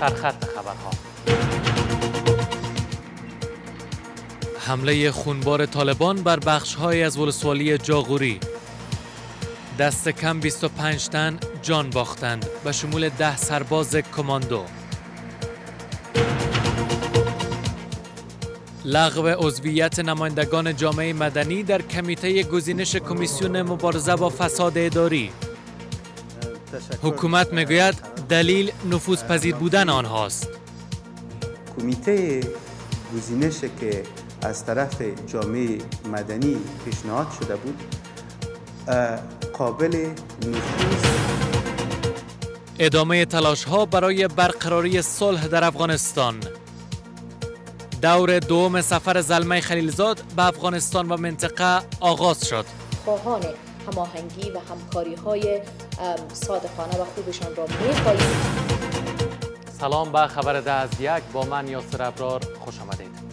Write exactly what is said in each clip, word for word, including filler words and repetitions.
سرخط خبرها. حمله خونبار طالبان بر بخش‌های از ولسوالی جاغوری. دست کم بیست و پنج تن جان باختند و شمول ده سرباز کماندو. لغو عضویت نمایندگان جامعه مدنی در کمیته گزینش کمیسیون مبارزه با فساد اداری. حکومت میگوید دلیل نفوذپذیر بودن آنهاست. کمیته گزینش که از طرف جامعه مدنی پیشنهاد شده بود قابل نفوذ. ادامه تلاش‌ها برای برقراری صلح در افغانستان. دور دوم سفر زلمی خلیلزاد به افغانستان و منطقه آغاز شد. خواهان هماهنگی و همکاری‌های صادقانه و خوبشان را می‌خواهیم. سلام به خبر ده از یک، با من یاسر ابرار، خوش آمدید.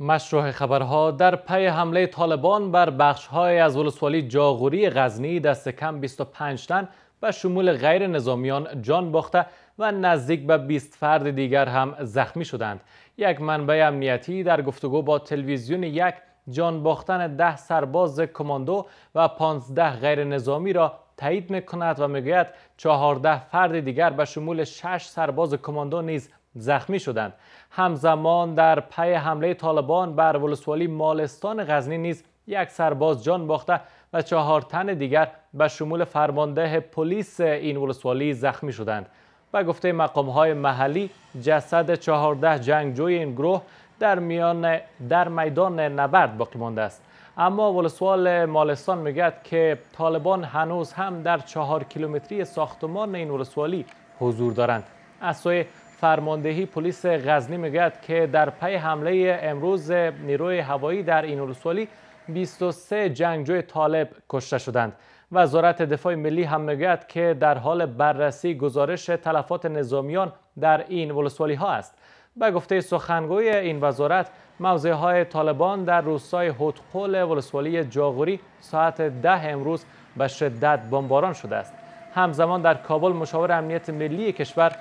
مشروع خبرها: در پی حمله طالبان بر بخش‌های از ولسوالی جاغوری غزنی دست کم بیست و پنج تن و شمول غیر نظامیان جان باخته و نزدیک به بیست فرد دیگر هم زخمی شدند. یک منبع امنیتی در گفتگو با تلویزیون یک جان باختن ده سرباز کماندو و پانزده غیر نظامی را تایید می‌کند و می‌گوید چهارده فرد دیگر به شمول شش سرباز کماندو نیز زخمی شدند. همزمان در پی حمله طالبان بر ولسوالی مالستان غزنی نیز یک سرباز جان باخته و چهار تن دیگر به شمول فرمانده پلیس این ولسوالی زخمی شدند. و گفته مقام‌های محلی جسد چهارده جنگجوی این گروه در میان در میدان نبرد باقی مانده است. اما ولسوال مالستان میگوید که طالبان هنوز هم در چهار کیلومتری ساختمان این ولسوالی حضور دارند. از سوی فرماندهی پلیس غزنی میگوید که در پی حمله امروز نیروی هوایی در این ولسوالی بیست و سه جنگجوی طالب کشته شدند. وزارت دفاع ملی هم میگوید که در حال بررسی گزارش تلفات نظامیان در این ولسوالی ها است. به گفته سخنگوی این وزارت، موضع های طالبان در روستای هودقول ولسوالی جاغوری ساعت ده امروز به شدت بمباران شده است. همزمان در کابل مشاور امنیت ملی کشور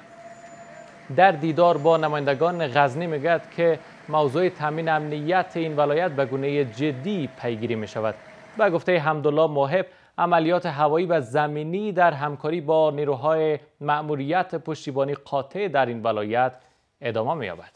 در دیدار با نمایندگان غزنی میگوید که موضوع تامین امنیت این ولایت به گونه جدی پیگیری می شود. و گفته حمدالله موهب، عملیات هوایی و زمینی در همکاری با نیروهای مأموریت پشتیبانی قاطع در این ولایت ادامه می یابد.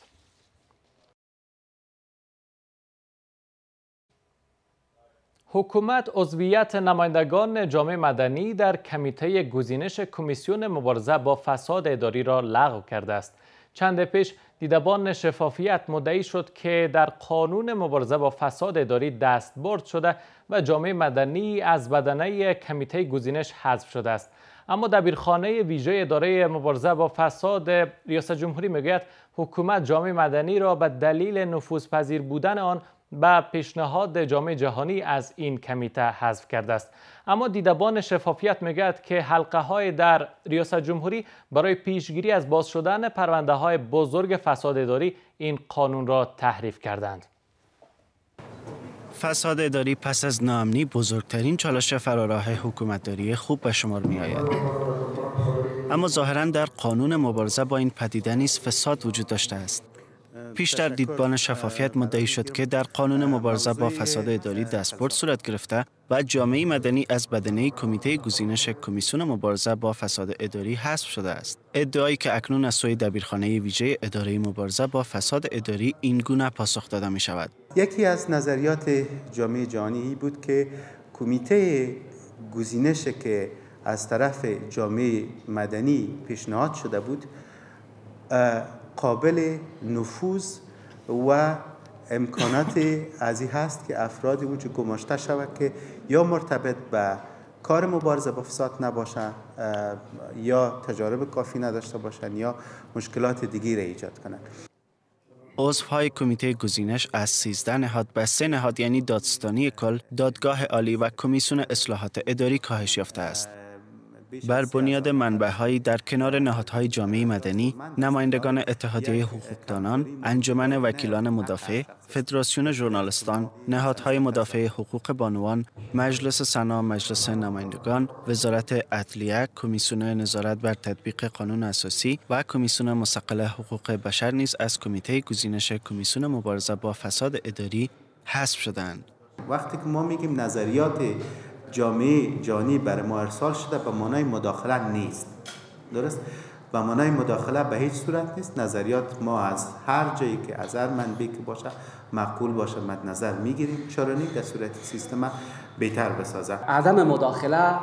حکومت عضویت نمایندگان جامعه مدنی در کمیته گزینش کمیسیون مبارزه با فساد اداری را لغو کرده است. چند پیش دیدبان شفافیت مدعی شد که در قانون مبارزه با فساد اداری دستبرد شده و جامعه مدنی از بدنه کمیته گزینش حذف شده است. اما دبیرخانه ویژه اداره مبارزه با فساد ریاست جمهوری میگوید حکومت جامعه مدنی را به دلیل نفوذپذیر بودن آن با پیشنهاد جامعه جهانی از این کمیته حذف کرده است. اما دیدبان شفافیت میگوید که حلقه های در ریاست جمهوری برای پیشگیری از باز شدن پرونده های بزرگ فساد اداری این قانون را تحریف کردند. فساد اداری پس از ناامنی بزرگترین چالش فراراه حکومتداری خوب به شمار می آید. اما ظاهرا در قانون مبارزه با این پدیده نیز فساد وجود داشته است. پیشتر دیدبان شفافیت مدعی شد که در قانون مبارزه با فساد اداری دستبرد صورت گرفته و جامعه مدنی از بدنه کمیته گزینش کمیسیون مبارزه با فساد اداری حذف شده است. ادعایی که اکنون از سوی دبیرخانه ویژه اداره مبارزه با فساد اداری این گونه پاسخ داده می شود. یکی از نظریات جامعه جهانی بود که کمیته گزینش که از طرف جامعه مدنی پیشنهاد شده بود قابل نفوذ و امکانات از این هست که افراد اونجا گماشته شود که یا مرتبط به کار مبارزه با فساد نباشند یا تجارب کافی نداشته باشند یا مشکلات دیگری ایجاد کنند. عضوهای کمیته گزینش از سیزده نهاد به سه نهاد یعنی دادستانی کل، دادگاه عالی و کمیسیون اصلاحات اداری کاهش یافته است. بر بنیاد منبع‌هایی در کنار نهادهای جامعه مدنی، نمایندگان اتحادیه حقوقدانان، انجمن وکیلان مدافع، فدراسیون ژورنالیستان، نهادهای مدافع حقوق بانوان، مجلس سنا، مجلس نمایندگان، وزارت عدلیه، کمیسیون نظارت بر تطبیق قانون اساسی و کمیسیون مستقل حقوق بشر نیز از کمیته گزینش کمیسیون مبارزه با فساد اداری حذف شدند. وقتی که ما میگیم نظریات جامعه جانی بر ما ارسال شده، به معنای مداخله نیست، درست؟ به معنای مداخله به هیچ صورت نیست. نظریات ما از هر جایی که از هر منبعی که باشه معقول باشه مد نظر میگیریم، چرا نه در صورت سیستم بهتر بسازه. عدم مداخله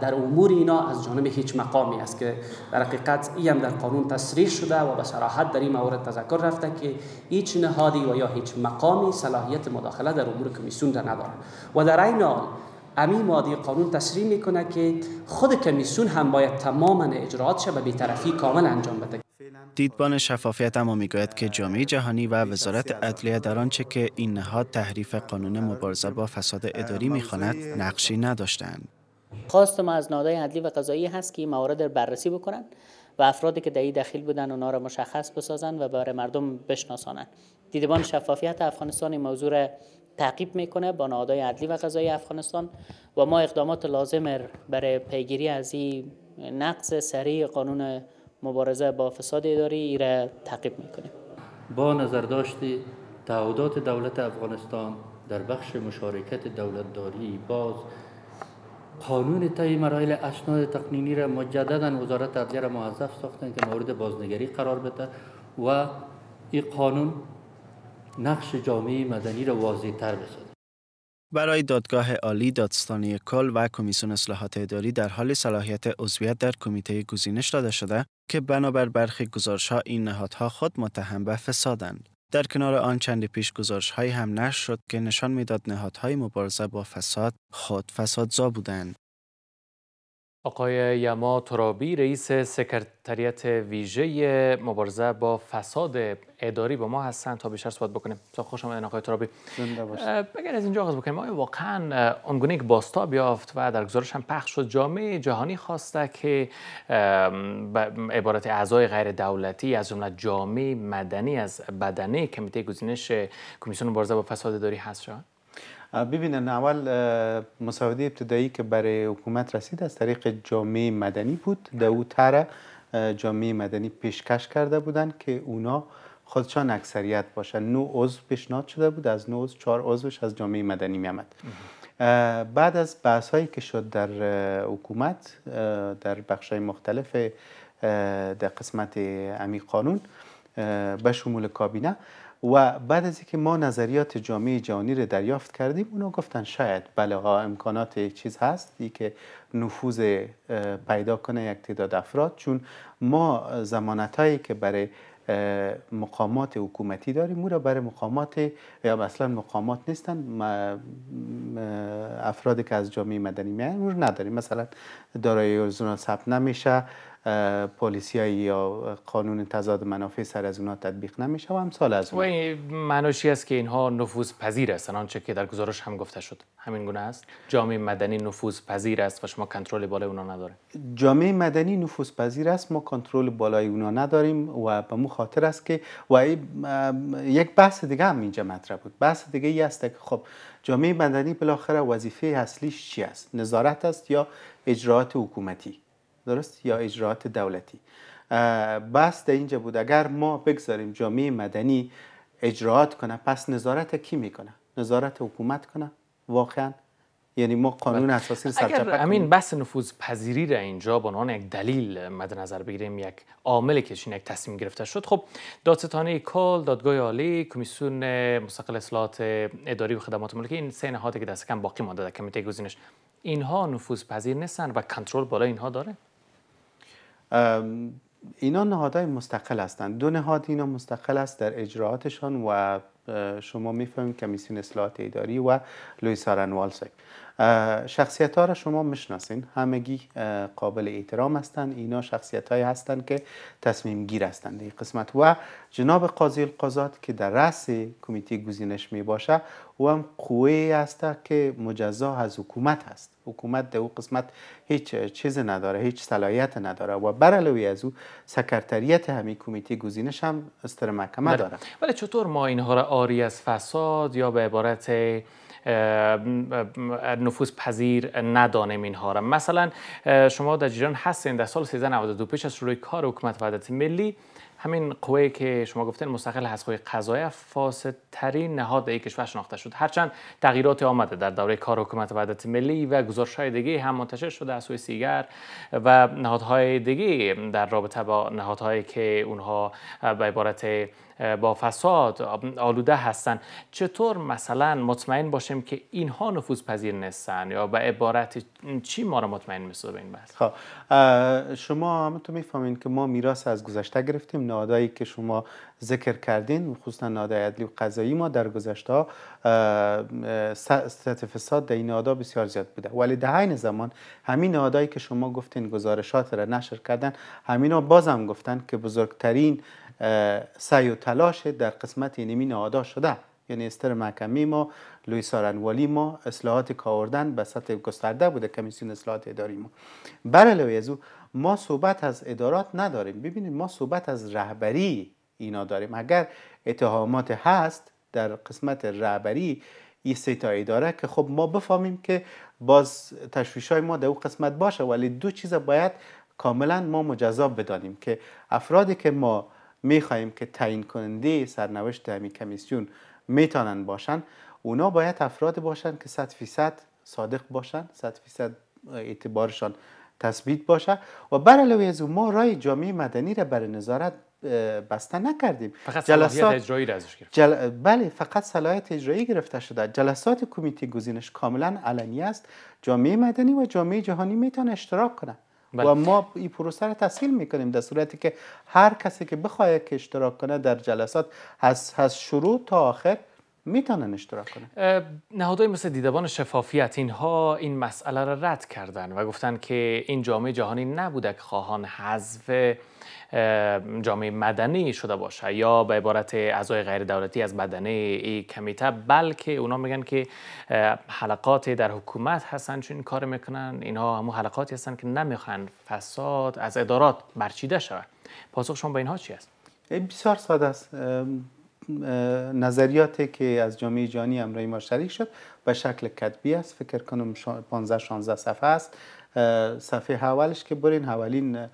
در امور اینا از جانب هیچ مقامی است که در حقیقت این هم در قانون تصریح شده و به صراحت در این مورد تذکر رفته که هیچ نهادی و یا هیچ مقامی صلاحیت مداخله در امور کمیسیون را نداره. و در این حال امی ماده قانون تصریح میکنه که خود کمیسیون هم باید تماما اجرات شده به بی‌طرفی کامل انجام بده. دیدبان شفافیت اما میگوید که جامعه جهانی و وزارت عدلیه در آنچه که این نهاد تحریف قانون مبارزه با فساد اداری میخواند نقشی نداشتند. خواست ما از نهادهای عدلی و قضایی هست که این موارد را بررسی بکنند و افرادی که در این دخیل بودند آنها را مشخص بسازند و برای مردم بشناسانند. دیدبان شفافیت افغانستان این موضوع را تعقیب میکنه با نهادهای عدلی و قضایی افغانستان و ما اقدامات لازم برای پیگیری از این نقض سریع قانون مبارزه با فساد اداری را تعقیب میکنیم. با نظر داشتی تعهدات دولت افغانستان در بخش مشارکت دولتداری، باز قانون طی مراحل اسناد تقنینی را مجددا وزارت عدلیه را موظف ساختن که مورد بازنگری قرار بده و این قانون نقش جامعه مدنی را واضح تر بسازد. برای دادگاه عالی، دادستانی کل و کمیسیون اصلاحات اداری در حال صلاحیت عضویت در کمیته گزینش داده شده که بنابر برخی گزارش‌ها این نهادها خود متهم به فسادند. در کنار آن چند پیش گزارش‌هایی هم نشر شد که نشان می‌داد نهادهای مبارزه با فساد خود فسادزا بودند. آقای یما ترابی، رئیس سکرتریت ویژه مبارزه با فساد اداری، با ما هستند تا بیشتر صحبت بکنیم. خوش آمدین آقای ترابی. بگر از اینجا آغاز بکنیم، آیا واقعا آنگونه که بازتاب یافت و در گزارش هم پخش شد، جامعه جهانی خواسته که عبارت اعضای غیر دولتی از جمله جامعه مدنی از بدنه کمیته گزینش کمیسیون مبارزه با فساد اداری حذف شوند؟ ببینن اول مساعده ابتدایی که برای حکومت رسید از طریق جامعه مدنی بود. در او طرح جامعه مدنی پیشکش کرده بودند که اونا خودشان اکثریت باشن. نو عضو پیشنهاد شده بود، از نو عضو چهار عضوش از جامعه مدنی می آمد. بعد از بحث هایی که شد در حکومت در بخش های مختلف در قسمت امی قانون به شمول کابینه و بعد از اینکه ما نظریات جامعه جهانی رو دریافت کردیم، اونا گفتن شاید بله ها امکانات یک چیز هست ای که نفوذ پیدا کنه یک تعداد افراد، چون ما ضمانتایی که برای مقامات حکومتی داریم را برای مقامات یا اصلا مقامات نیستن افرادی که از جامعه مدنی میان رو نداریم. مثلا دارایی ارزونا ثبت نمیشه، پلیسیایی یا قانون تضاد منافع سر از اونها تطبیق نمیشه و امثال از اون. و این معناش است که اینها نفوذ پذیر هستند، آنچه که در گزارش هم گفته شد همین گونه است. جامعه مدنی نفوذ پذیر است و شما کنترل بالای اونها نداره. جامعه مدنی نفوذ پذیر است، ما کنترل بالای اونها نداریم و به مو خاطر است که و یک بحث دیگه هم اینجا مطرح بود. بحث دیگه ای است که خب جامعه مدنی بالاخره وظیفه اصلیش چی است؟ نظارت است یا اجرات حکومتی؟ درست یا اجرات دولتی. بس در اینجا بود اگر ما بگذاریم جامعه مدنی اجرات کنه، پس نظارت کی میکنه؟ نظارت حکومت کنه واقعا؟ یعنی ما قانون اساسی رو سرچشمه کنیم. اگر همین بحث نفوذ پذیری را اینجا به عنوان یک دلیل مد نظر بگیریم، یک عامل که این یک تصمیم گرفته شد، خب دادستانه کل، دادگاه عالی، کمیسیون مستقل اصلاحات اداری و خدمات ملکی، این سه نهادی که دست کم باقی مانده در کمیته گزینش، اینها نفوذ پذیر نیستن و کنترل بالا اینها داره. اینا نهادهای مستقل هستند. دو نهاد اینا مستقل است در اجراعاتشان و شما میفهمید کمیسیون اصلاحات اداری و لوئیس آرنوال صاحب. شخصیت ها را شما میشناسین، همگی قابل احترام هستند. اینا شخصیت های هستند که تصمیم گیر هستند این قسمت. و جناب قاضی القضات که در رأس کمیته گزینش می باشه و هم قوه است که مجزا از حکومت هست. حکومت در اون قسمت هیچ چیز نداره، هیچ صلاحیت نداره و بر علاوه از او سکرتریت همین کمیته گزینش هم استر محکمه داره. ولی چطور ما اینها را آری از فساد یا به عبارت نفوذ پذیر ندانیم اینها را؟ مثلا شما در جریان هستین در سال سیزده نود و دو پیش از شروع کار حکومت وحدت ملی همین قوه که شما گفتین مستقل از قوه قضاییه فاسدترین نهاد در کشور شناخته شد، هرچند تغییرات آمده در دوره کار حکومت وحدت ملی و گزارش‌های دیگه هم منتشر شده از سوی سیگر و نهادهای دیگه در رابطه با نهادهایی که اونها به عبارت با فساد آلوده هستند. چطور مثلا مطمئن باشیم که اینها نفوذ پذیر نیستن یا به عبارت چی ما را مطمئن می‌سازه این بحث؟ خب شما هم تو می‌فهمین که ما میراث از گذشته گرفتیم. نهادهایی که شما ذکر کردین خصوصا نهادهای عدلی و قضایی ما در گذشته سطح فساد در این نهادها بسیار زیاد بوده، ولی در عین زمان همین نهادهایی که شما گفتین گزارشات را نشر کردن، همینا بازم گفتن که بزرگترین سعی و تلاش در قسمت اینمی نهادها شده، یعنی استر محکمی ما، لوی سارنوالی ما، اصلاحات کاوردن به سطح گسترده بوده، کمیسیون اصلاحات اداری ما. بر علاوه از او ما صحبت از ادارات نداریم. ببینید ما صحبت از رهبری اینا داریم. اگر اتهامات هست در قسمت رهبری این سه تا اداره که خب ما بفهمیم که باز تشویش‌های ما در اون قسمت باشه، ولی دو چیز باید کاملا ما مجذاب بدانیم که افرادی که ما می‌خوایم که تعیین کننده سرنوشت همین کمیسیون میتونن باشن، اونا باید افراد باشن که صد فیصد صادق باشن، صد فیصد اعتبارشان تثبیت باشه. و بر علاوه از اون ما رای جامعه مدنی را برای نظارت بسته نکردیم. فقط صلاحیت اجرایی را ازش گرفت. جل... بله فقط صلاحیت اجرایی گرفته شده. جلسات کمیته گزینش کاملا علنی است. جامعه مدنی و جامعه جهانی میتونه اشتراک کنه. بله. و ما این پروسه را تسهیل میکنیم در صورتی که هر کسی که بخواد که اشتراک کنه در جلسات از از شروع تا آخر میتونن اشتراک کنن. نهادهای مثل دیدبان شفافیت اینها این مسئله را رد کردن و گفتن که این جامعه جهانی نبوده که خواهان حذف جامعه مدنی شده باشه یا به عبارت اعضای غیر دولتی از بدنه این کمیته، بلکه اونا میگن که حلقات در حکومت هستن چون این کار میکنن، اینها همون حلقاتی هستن که نمیخوان فساد از ادارات برچیده شود. پاسخ شما به اینها چی است؟ بسیار ساده است. نظریاتی که از جامعه جهانی همراه ما شریک شد به شکل کتبی است. فکر کنم پانزده شانزده صفحه است. صفحه اولش که برین اولین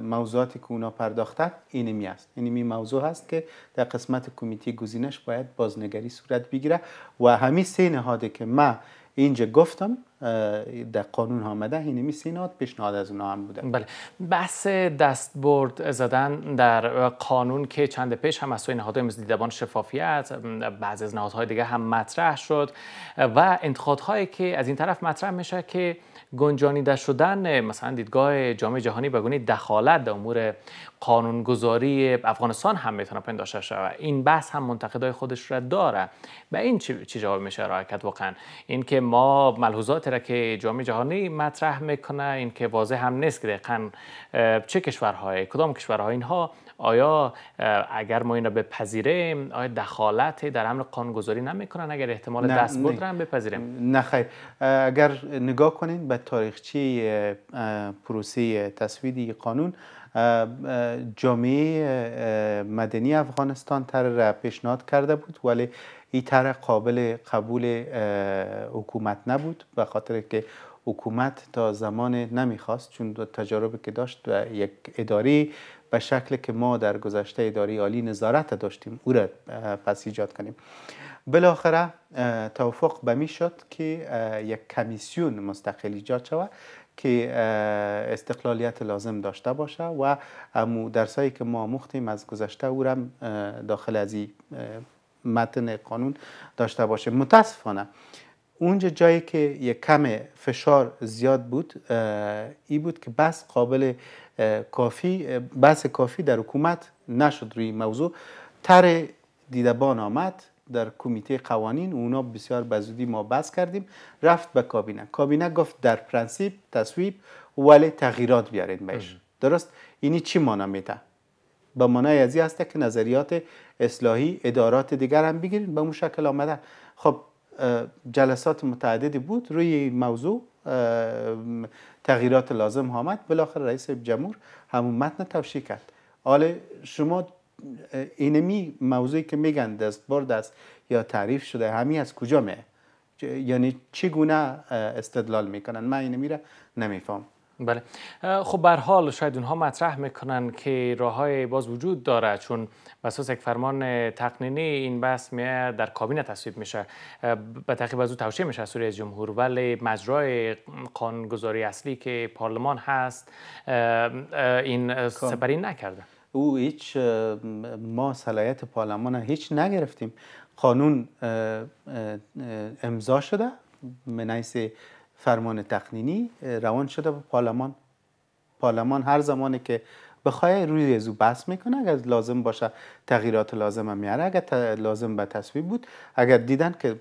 موضوعاتی که اونا پرداختن اینمی است. اینمی موضوع هست که در قسمت کمیته گزینش باید بازنگری صورت بگیره و همین سه نهادی که من اینجا گفتم در قانون آمده اینمی سه نهاد پیشنهاد از اونها هم بوده. بله بحث دستبرد زدن در قانون که چند پیش هم از سوی نهادهای مثل دیدبان شفافیت بعضی از نهادهای دیگه هم مطرح شد و انتقادهایی که از این طرف مطرح میشه که گنجانیده شدن مثلا دیدگاه جامعه جهانی به گونه دخالت در امور قانونگذاری افغانستان هم میتونه پنداشته شود. این بحث هم منتقدای خودش را داره. به این چی جواب میشه راکت واقعا اینکه ما ملحوظات را که جامعه جهانی مطرح میکنه اینکه واضح هم نیست که دقیقاً چه کشورهای کدام کشورها اینها، آیا اگر ما این را بپذیریم آیا دخالت در امر قانونگذاری نمیکنن؟ اگر احتمال دستبرد را هم بپذیریم؟ نه خیر. اگر نگاه کنین به تاریخچه پروسه تصویب قانون، جامعه مدنی افغانستان طرح را پیشنهاد کرده بود، ولی این طرح قابل قبول حکومت نبود به خاطر که حکومت تا زمان نمیخواست، چون تجربه که داشت و یک اداری به شکل که ما در گذشته اداری عالی نظارت داشتیم او را پس ایجاد کنیم. بالاخره توافق بمی شد که یک کمیسیون مستقل ایجاد شود که استقلالیت لازم داشته باشه و درسایی که ما آموختیم از گذشته او را داخل از این متن قانون داشته باشه. متاسفانه اونجا جایی که یک کم فشار زیاد بود ای بود که بس قابل کافی بس کافی در حکومت نشد روی موضوع. طرح دیدبان آمد، در کمیته قوانین اونا بسیار به زودی ما بحث کردیم، رفت به کابینه. کابینه گفت در پرنسیپ تصویب ولی تغییرات بیارین بهش. درست اینی چی مانا میده؟ به معنای ازی هست که نظریات اصلاحی ادارات دیگر هم بگیرین. به اون شکل آمده. خب جلسات متعددی بود روی موضوع، تغییرات لازم آمد، بالاخره رئیس جمهور همون متن توشیح کرد. حالا شما اینمی موضوعی که میگن دست برد است یا تعریف شده همی از کجا میه؟ یعنی چگونه استدلال میکنن؟ من اینمی را نمیفهم. بله خب به هر حال شاید اونها مطرح میکنن که راههای باز وجود داره، چون بساس یک فرمان تقنینی این بحث میاد در کابینه تصویب میشه، به تعقیب از او توشیح میشه سوری از جمهور، ولی مجرای قانونگذاری اصلی که پارلمان هست این سپری نکرده. او هیچ ما صلاحیت پارلمان هیچ نگرفتیم. قانون امضا شده من حیث فرمان تقنینی روان شده به پارلمان. پارلمان هر زمانی که بخواه روی ازو بحث میکنه، اگر لازم باشه تغییرات لازم هم میاره، اگر لازم به تصویب بود، اگر دیدن که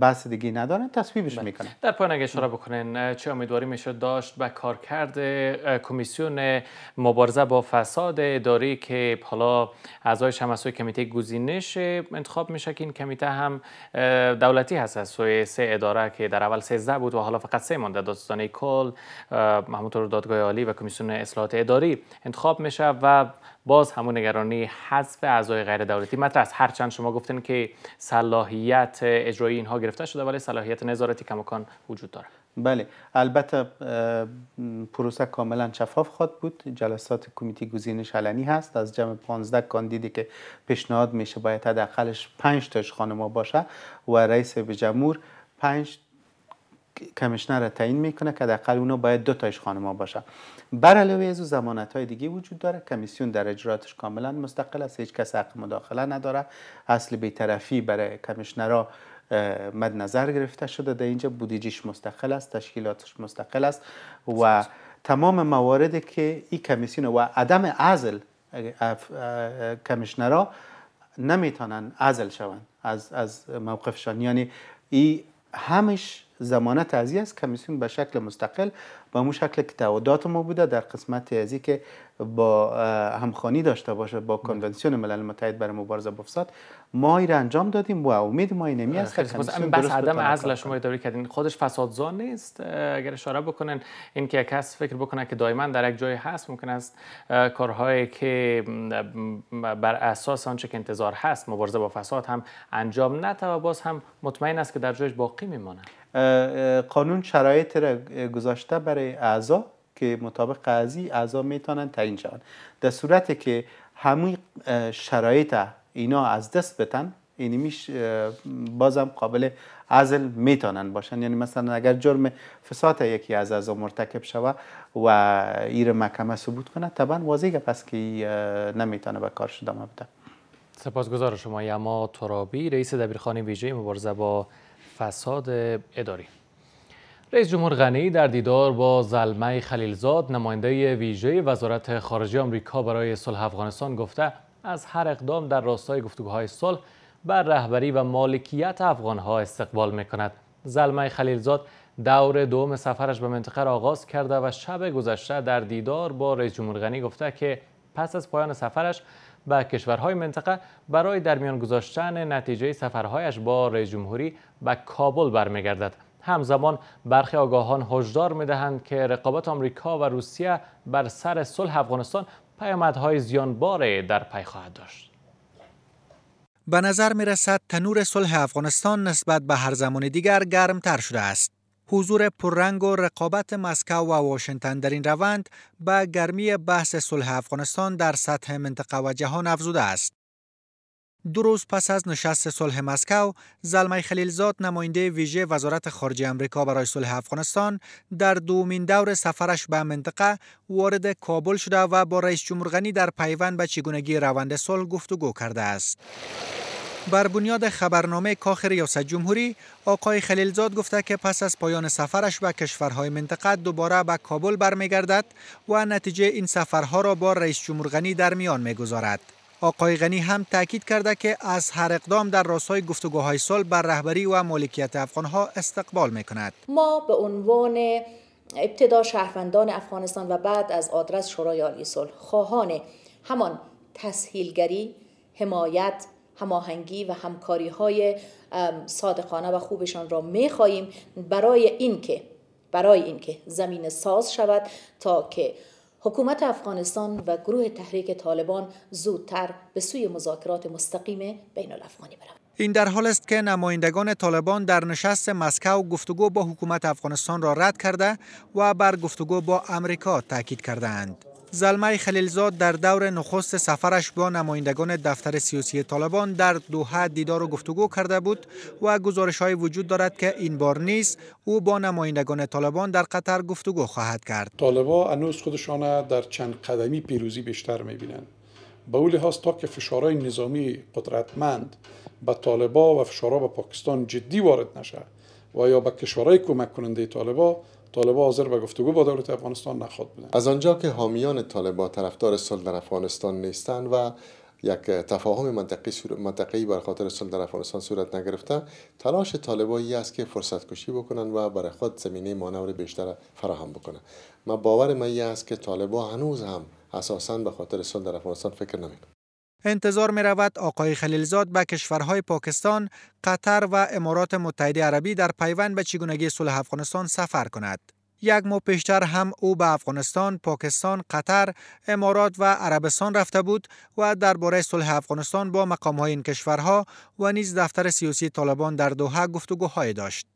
بحث دیگه ندارن تصویبش میکنن. در پایان اگه اشاره بکنین چه امیدواری میشه داشت به کارکرد کمیسیون مبارزه با فساد اداری که حالا اعضایش هم از سوی کمیته گزینش انتخاب میشه که این کمیته هم دولتی هست از سوی سه اداره که در اول سیزده بود و حالا فقط سه مانده، دادستان کل، همونطور دادگاه عالی و کمیسیون اصلاحات اداری انتخاب میشه و باز همون نگرانی حذف اعضای غیر دولتی مطرح است. هرچند شما گفتین که صلاحیت اجرایی اینها گرفته شده ولی صلاحیت نظارتی کماکان وجود داره. بله البته پروسه کاملا شفاف خواهد بود. جلسات کمیته گزینش علنی هست. از جمع پانزده کاندیدی که پیشنهاد میشه باید حداقلش پنج تاش خانما باشه و رئیس جمهور پنج کمیشنر را تعیین میکنه که حداقل اونا باید دو تاش خانما باشه. بر علاوه از ضمانت‌های دیگه وجود داره. کمیسیون در اجراتش کاملا مستقل است، هیچ کس حق مداخله نداره. اصل بی‌طرفی برای کمیشنرها مد نظر گرفته شده. در اینجا بودجهش مستقل است، تشکیلاتش مستقل است و تمام مواردی که این کمیسیون و عدم عزل کمیشنرها نمیتونن عزل شوند از از موقفشان، یعنی این همش ضمانت ازی است. کمیسیون به شکل مستقل به اون شکل که تعهدات ما بوده در قسمت ازی که با همخوانی داشته باشه با کنوانسیون ملل متحد برای مبارزه با فساد، ما این را انجام دادیم و امید ما اینمی است که کمیسیون بس عدم عزل شما اداره کردین خودش فسادزا نیست. اگر اشاره بکنن این که کس فکر بکنه که دائما در یک جای هست، ممکن است کارهایی که بر اساس آنچه که انتظار هست مبارزه با فساد هم انجام نده و باز هم مطمئن است که در جایش باقی میمانه. قانون شرایط را گذاشته برای اعضا که مطابق قضی اعضا میتونن تعیین شون. در صورتی که همون شرایط اینا از دست بتن، یعنی میش بازم قابل عزل میتونن باشن. یعنی مثلا اگر جرم فساد یکی از اعضا مرتکب شوه و ایر محکمه ثبوت کنه، طبعا واضحه پس که نمیتونه به کارش ادامه بده. سپاسگزارم شما یما ترابی، رئیس دبیرخانه ویژه مبارزه با فساد اداری. رئیس جمهور غنی در دیدار با زلمی خلیلزاد نماینده ویژه وزارت خارجه آمریکا برای صلح افغانستان گفته از هر اقدام در راستای گفتگوهای صلح بر رهبری و مالکیت افغانها استقبال میکند. زلمی خلیلزاد دور دوم سفرش به منطقه را آغاز کرده و شب گذشته در دیدار با رئیس جمهور غنی گفته که پس از پایان سفرش به کشورهای منطقه برای درمیان گذاشتن نتیجه سفرهایش با رئیس جمهوری به کابل برمیگردد. همزمان برخی آگاهان هشدار می‌دهند که رقابت آمریکا و روسیه بر سر صلح افغانستان پیامدهای زیانبار در پی خواهد داشت. به نظر می‌رسد تنور صلح افغانستان نسبت به هر زمان دیگر گرم‌تر شده است. حضور پررنگ و رقابت مسکو و واشنگتن در این روند به گرمی بحث صلح افغانستان در سطح منطقه و جهان افزوده است. دو روز پس از نشست صلح مسکو، زلمی خلیلزاد نماینده ویژه وزارت خارجه آمریکا برای صلح افغانستان در دومین دور سفرش به منطقه وارد کابل شده و با رئیس جمهور غنی در پیوند به چگونگی روند صلح گفتگو کرده است. بر بنیاد خبرنامه کاخ ریاست جمهوری، آقای خلیلزاد گفته که پس از پایان سفرش به کشورهای منطقه دوباره به کابل برمیگردد و نتیجه این سفرها را با رئیس جمهور غنی در میان میگذارد. آقای غنی هم تاکید کرده که از هر اقدام در راستای گفتگوهای صلح بر رهبری و مالکیت افغانها استقبال میکند. ما به عنوان ابتدا شهروندان افغانستان و بعد از آدرس شورای عالی صلح خواهان همان تسهیلگری، حمایت، هماهنگی و همکاری های صادقانه و خوبشان را میخواهیم برای اینکه برای اینکه زمین ساز شود تا که حکومت افغانستان و گروه تحریک طالبان زودتر به سوی مذاکرات مستقیم بین الافغانی برود. این در حال است که نمایندگان طالبان در نشست مسکو گفتگو با حکومت افغانستان را رد کرده و بر گفتگو با امریکا تاکید کرده‌اند. زلمی خلیلزاد در دور نخست سفرش با نمایندگان دفتر سیاسی طالبان در دوحه دیدار و گفتگو کرده بود و گزارش‌های وجود دارد که این بار نیز او با نمایندگان طالبان در قطر گفتگو خواهد کرد. طالبان هنوز خودشان در چند قدمی پیروزی بیشتر می‌بینند. به اون لحاظ تا که فشارهای نظامی قدرتمند به طالبان و فشارها به پاکستان جدی وارد نشه و یا به کشورهای کمک کننده طالبان، طالبان حاضر به گفتگو با دولت افغانستان نخواد بودند. از آنجا که حامیان طالبان طرفدار صلح در افغانستان نیستند و یک تفاهم منطقی منطقی بر خاطر صلح در افغانستان صورت نگرفته، تلاش طالبایی است که فرصت کشی بکنند و برای خود زمینه مانور بیشتر فراهم بکنند. ما باور ما این است که طالبان هنوز هم اساساً به خاطر صلح در افغانستان فکر نمی‌کنند. انتظار می رود آقای خلیلزاد به کشورهای پاکستان، قطر و امارات متحده عربی در پیوند به چگونگی صلح افغانستان سفر کند. یک ماه پیشتر هم او به افغانستان، پاکستان، قطر، امارات و عربستان رفته بود و درباره صلح افغانستان با مقام‌های این کشورها و نیز دفتر سیاسی طالبان در دوحه گفتگوهای داشت.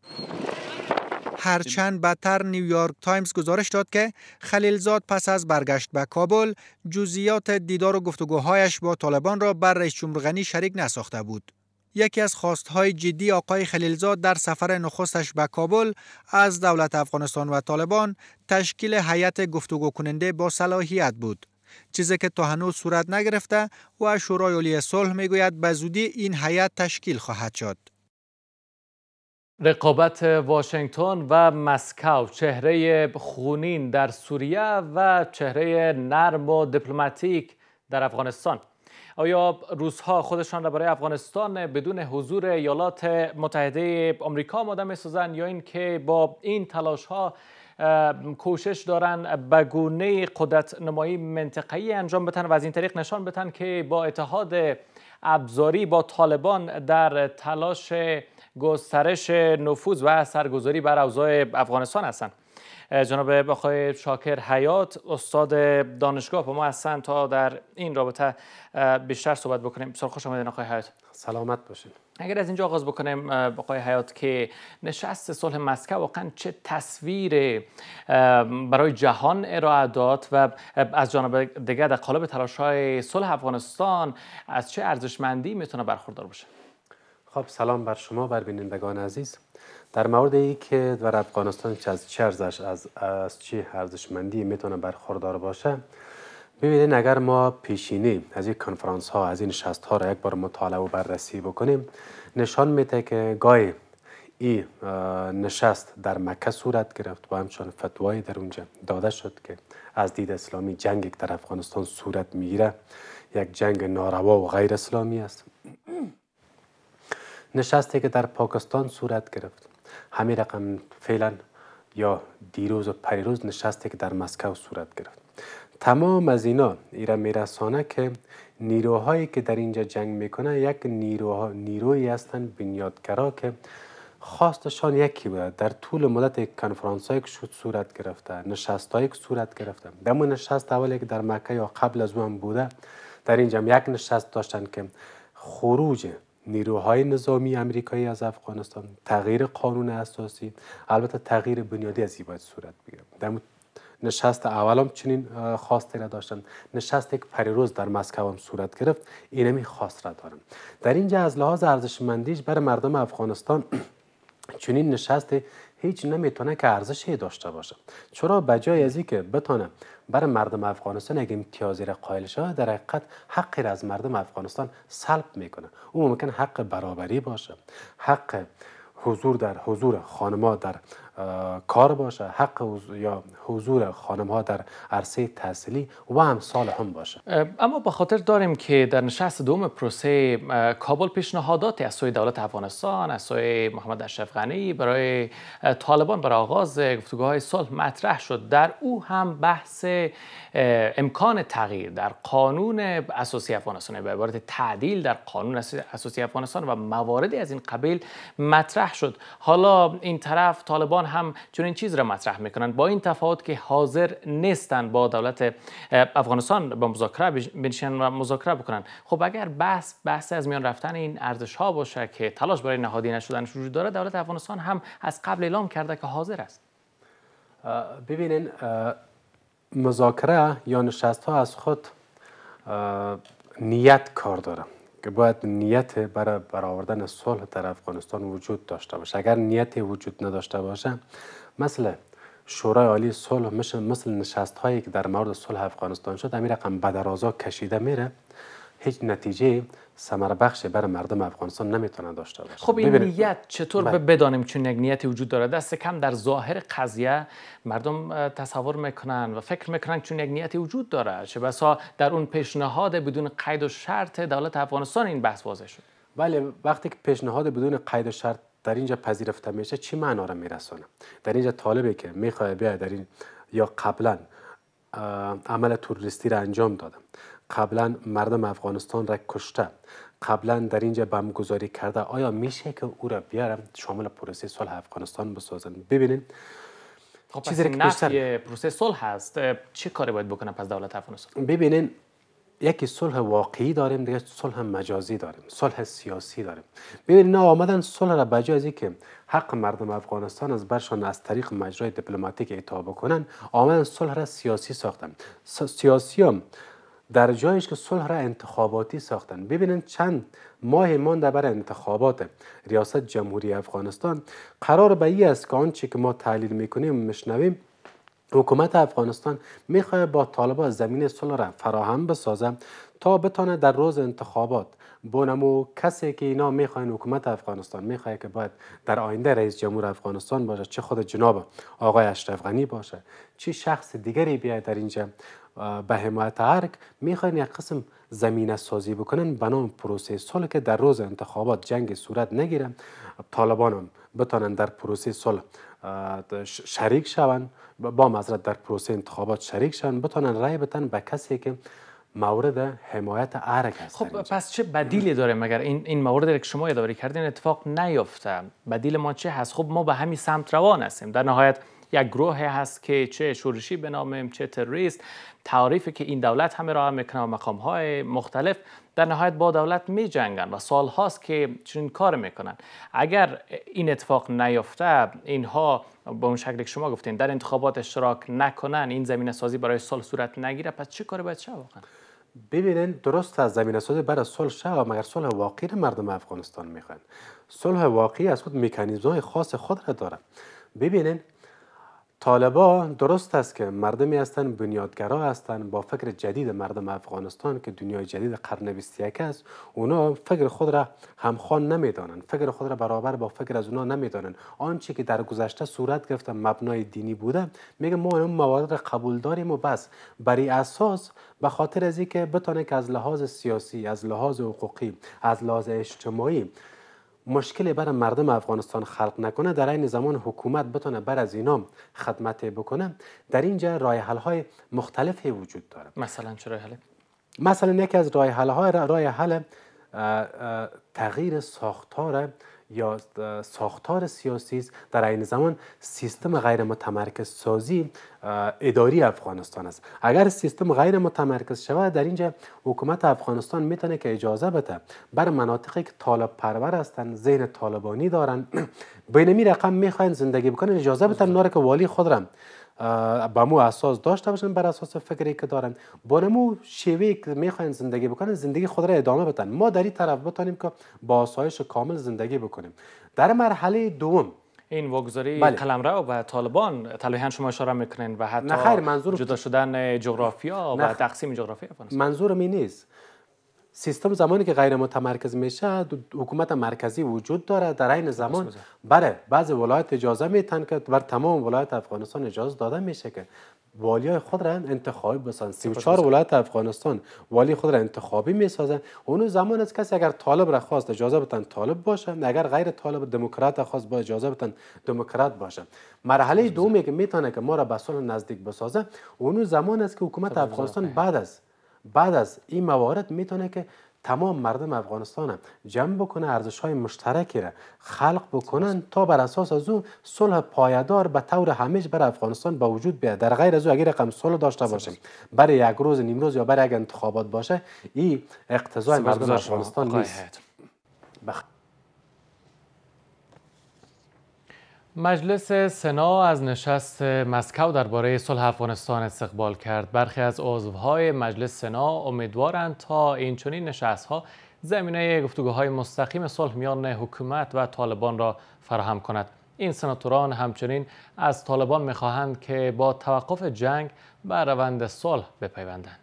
هرچند بعدتر نیویورک تایمز گزارش داد که خلیلزاد پس از برگشت به کابل جزئیات دیدار و گفتگوهایش با طالبان را بر رئیس جمهور غنی شریک نساخته بود. یکی از خواستهای جدی آقای خلیلزاد در سفر نخستش به کابل از دولت افغانستان و طالبان تشکیل هیئت گفتگو کننده با صلاحیت بود، چیزی که تا هنوز صورت نگرفته و شورای عالی صلح میگوید به زودی این هیئت تشکیل خواهد شد. رقابت واشنگتن و مسکو، چهره خونین در سوریه و چهره نرم و دیپلماتیک در افغانستان. آیا روس‌ها خودشان را برای افغانستان بدون حضور ایالات متحده آمریکا آماده می‌سازند یا اینکه با این تلاش‌ها کوشش دارند به گونه‌ای قدرت نمایی منطقه‌ای انجام بدن و از این طریق نشان بدن که با اتحاد ابزاری با طالبان در تلاش گسترش نفوذ و اثرگذاری بر اوضاع افغانستان هستند؟ جناب آقای شاکر حیات استاد دانشگاه با ما هستند تا در این رابطه بیشتر صحبت بکنیم. بسیار خوش آمدین آقای حیات. سلامت باشین. اگر از اینجا آغاز بکنیم آقای حیات، که نشست صلح مسکو واقعا چه تصویر برای جهان ارائه داد و از جانب دیگر در قالب تلاش‌های صلح افغانستان از چه ارزشمندی میتونه برخوردار باشه؟ خب سلام بر شما بر بینندگان عزیز. در مورد ای که در افغانستان چه از چه ارزش از از چه ارزشمندی میتونه برخوردار باشه، ببینید اگر ما پیشینی از این کنفرانس ها از این نشست ها را یک بار مطالعه و بررسی بکنیم، نشان میده که گاهی این نشست در مکه صورت گرفت و همچنان فتوایی در اونجا داده شد که از دید اسلامی جنگ در افغانستان صورت میگیره، یک جنگ ناروا و غیر اسلامی است. نشستی که در پاکستان صورت گرفت همین رقم فعلا یا دیروز و پریروز نشستی که در مسکو صورت گرفت، تمام از اینا ایرا میرسانه که نیروهایی که در اینجا جنگ میکنه یک نیروها نیرویی هستند بنیادگرا که خواستشان یکی بوده. در طول مدت کنفرانس هایی که شد صورت گرفته، نشست هایی که صورت گرفته، دمو نشست اولی که در مکه یا قبل از اون بوده، در اینجا یک نشست داشتن که خروج نیروهای نظامی امریکایی از افغانستان، تغییر قانون اساسی، البته تغییر بنیادی از این باید صورت بگیره. در نشست اول هم چنین خواستی را داشتن. نشست یک پریروز در مسکو هم صورت گرفت، اینمی خواست را دارن. در اینجا از لحاظ ارزشمندیش برای مردم افغانستان چنین نشست هیچ نمیتونه که ارزشی داشته باشه، چرا بجای از اینکه بتونه برای مردم افغانستان یک امتیازی را قائل شه، در حقیقت حقی را از مردم افغانستان سلب میکنه. او ممکن حق برابری باشه، حق حضور در حضور خانم‌ها در کار باشه، حق یا حضور خانم ها در عرصه تحصیلی و امثال هم باشه. اما به خاطر داریم که در نشست دوم پروسه کابل پیشنهاداتی از سوی دولت افغانستان، از سوی محمد اشرف غنی برای طالبان برای آغاز گفتگوهای صلح مطرح شد. در او هم بحث امکان تغییر در قانون اساسی افغانستان، به عبارت تعدیل در قانون اساسی افغانستان و مواردی از این قبیل مطرح شد. حالا این طرف طالبان هم چون این چیز را مطرح میکنند، با این تفاوت که حاضر نیستند با دولت افغانستان با مذاکره بنشینن و مذاکره بکنن. خب اگر بحث بحث از میان رفتن این ارزش ها باشه که تلاش برای نهادی نشدنش وجود داره، دولت افغانستان هم از قبل اعلام کرده که حاضر است. ببینین مذاکره یا نشست ها از خود نیت کار داره که باید نیت برای برآوردن صلح در افغانستان وجود داشته باشه. اگر نیتی وجود نداشته باشه، مثل شورای عالی صلح، مثل نشست هایی که در مورد صلح افغانستان شد، همین رقم بدرازا کشیده میره، هیچ نتیجه ثمر بخش برای مردم افغانستان نمیتونه داشته باشه. خب این ببینید. نیت چطور باید بدانیم چون یک نیتی وجود داره؟ دست کم در ظاهر قضیه مردم تصور میکنن و فکر میکنن چون یک نیتی وجود داره، چه بسا در اون پیشنهاد بدون قید و شرط دولت افغانستان این بحث واضح شد. بله، وقتی که پیشنهاد بدون قید و شرط در اینجا پذیرفته میشه، چی معنا را میرسونه؟ در اینجا طالبی که میخواد بیا در این یا قبلا عمل توریستی را انجام دادم، قبلا مردم افغانستان را کشته، قبلا در اینجا بمبگذاری کرده، آیا میشه که او را بیارم شامل پروسه صلح افغانستان بسازند؟ ببینید خب چیزی که نفی پروسه صلح هست، چه کاری باید بکنه پس دولت افغانستان؟ ببینید یکی صلح واقعی داریم، دیگه صلح مجازی داریم، صلح سیاسی داریم. ببینید نه آمدن صلح را بجای که حق مردم افغانستان از برشان از طریق مجرای دیپلماتیک اعطا بکنن، آمدن صلح را سیاسی ساختن. سیاسیام در جایش که صلح را انتخاباتی ساختن. ببینن چند ماه مانده بر انتخابات ریاست جمهوری افغانستان، قرار به این است که آنچه که ما تحلیل میکنیم و میشنویم، حکومت افغانستان میخواد با طالبان زمین صلح را فراهم بسازه تا بتانه در روز انتخابات بونمو کسی که اینا میخواین حکومت افغانستان میخواد که باید در آینده رئیس جمهور افغانستان باشه، چه خود جناب آقای اشرف غنی باشه، چه شخص دیگری بیاید در اینجا به حمایت ارگ، میخواین یک قسم زمینه سازی بکنن به نام پروسه صلح که در روز انتخابات جنگ صورت نگیره، طالبانم بتانن در پروسه صلح شریک شوند، با معذرت در پروسه انتخابات شریک شوند، بتانن رای بدن به کسی که مورد حمایت ارگ هست. خب پس چه بدیلی داره مگر این این مواردی که شما یادآوری کردین اتفاق نیافته؟ بدیل ما چه هست؟ خب ما به همین سمت روان هستیم. در نهایت یک گروه هست که چه شورشی بنامیم چه تروریست، تعریفی که این دولت همه را میکنه و مقام های مختلف در نهایت با دولت می جنگن و سال هاست که چنین کار میکنن. اگر این اتفاق نیفته، اینها به اون شکلی که شما گفتین در انتخابات اشتراک نکنن، این زمینه سازی برای صلح صورت نگیره، پس چه کار باید شه واقعا؟ ببینید درست از زمینه سازی برای صلح شد، مگر صلح واقعی مردم افغانستان میخواین. صلح واقعی از خود مکانیزم‌های خاص خود را داره. ببینید طالبان درست است که مردمی هستند، بنیادگرا هستند با فکر جدید مردم افغانستان که دنیای جدید قرن بیست و یک است. اونا فکر خود را همخوان نمیدانند، فکر خود را برابر با فکر از اونا نمیدانند. آنچه که در گذشته صورت گرفته مبنای دینی بوده، میگه ما اون موارد را قبول داریم و بس، برای اساس به خاطر از اینکه بتونه که از لحاظ سیاسی، از لحاظ حقوقی، از لحاظ اجتماعی مشکلی برای مردم افغانستان خلق نکنه، در این زمان حکومت بتونه بر از اینا خدمت بکنه. در اینجا راه حل های مختلفی وجود داره. مثلا چه راه حل؟ مثلا یکی از راه حل های راه حل تغییر ساختار یا ساختار سیاسی است. در این زمان سیستم غیر متمرکز سازی اداری افغانستان است. اگر سیستم غیر متمرکز شود، در اینجا حکومت افغانستان میتونه که اجازه بده بر مناطقی که طالب پرور هستند، ذهن طالبانی دارن، بینمی رقم میخواین زندگی بکنن، اجازه بده ناره که والی خود را با مو اساس داشته باشن، بر اساس فکری که دارن، با نمو شیوهی که میخواین زندگی بکنن، زندگی خود را ادامه بدن. ما در این طرف بتانیم که با آسایش کامل زندگی بکنیم. در مرحله دوم این واگذاری قلمرو و طالبان، تلویحا شما اشاره میکنین و حتی منظور جدا شدن جغرافیا و تقسیم جغرافیا افغانستان، منظورم این نیست. سیستم زمانی که غیر متمرکز میشه حکومت مرکزی وجود داره، در عین زمان برای بعضی ولایت اجازه میتن که بر تمام ولایت افغانستان اجازه داده میشه که والیای خود را انتخاب بسازند. سی و چهار ولایت افغانستان والی خود را انتخابی میسازند. اون زمان است کسی اگر طالب را خواست اجازه بدن طالب باشه، اگر غیر طالب دموکرات خواست با اجازه بدن دموکرات باشه. مرحله دومی که میتونه که ما را به صلح نزدیک بسازه، اون زمان است که حکومت افغانستان بعد از بعد از این موارد میتونه که تمام مردم افغانستان جمع بکنه، ارزش‌های مشترکی را خلق بکنن تا بر اساس از اون صلح پایدار به طور همیشه برای افغانستان با وجود بیاد. در غیر از اون اگر رقم صلح داشته باشیم برای یک روز نیم روز یا برای یک انتخابات باشه، این اقتضای مردم افغانستان نیست. مجلس سنا از نشست مسکو درباره صلح افغانستان استقبال کرد. برخی از عضوهای مجلس سنا امیدوارند تا این چنین نشست‌ها زمینه گفتگوهای مستقیم صلح میان حکومت و طالبان را فراهم کند. این سناتوران همچنین از طالبان می‌خواهند که با توقف جنگ به روند صلح بپیوندند.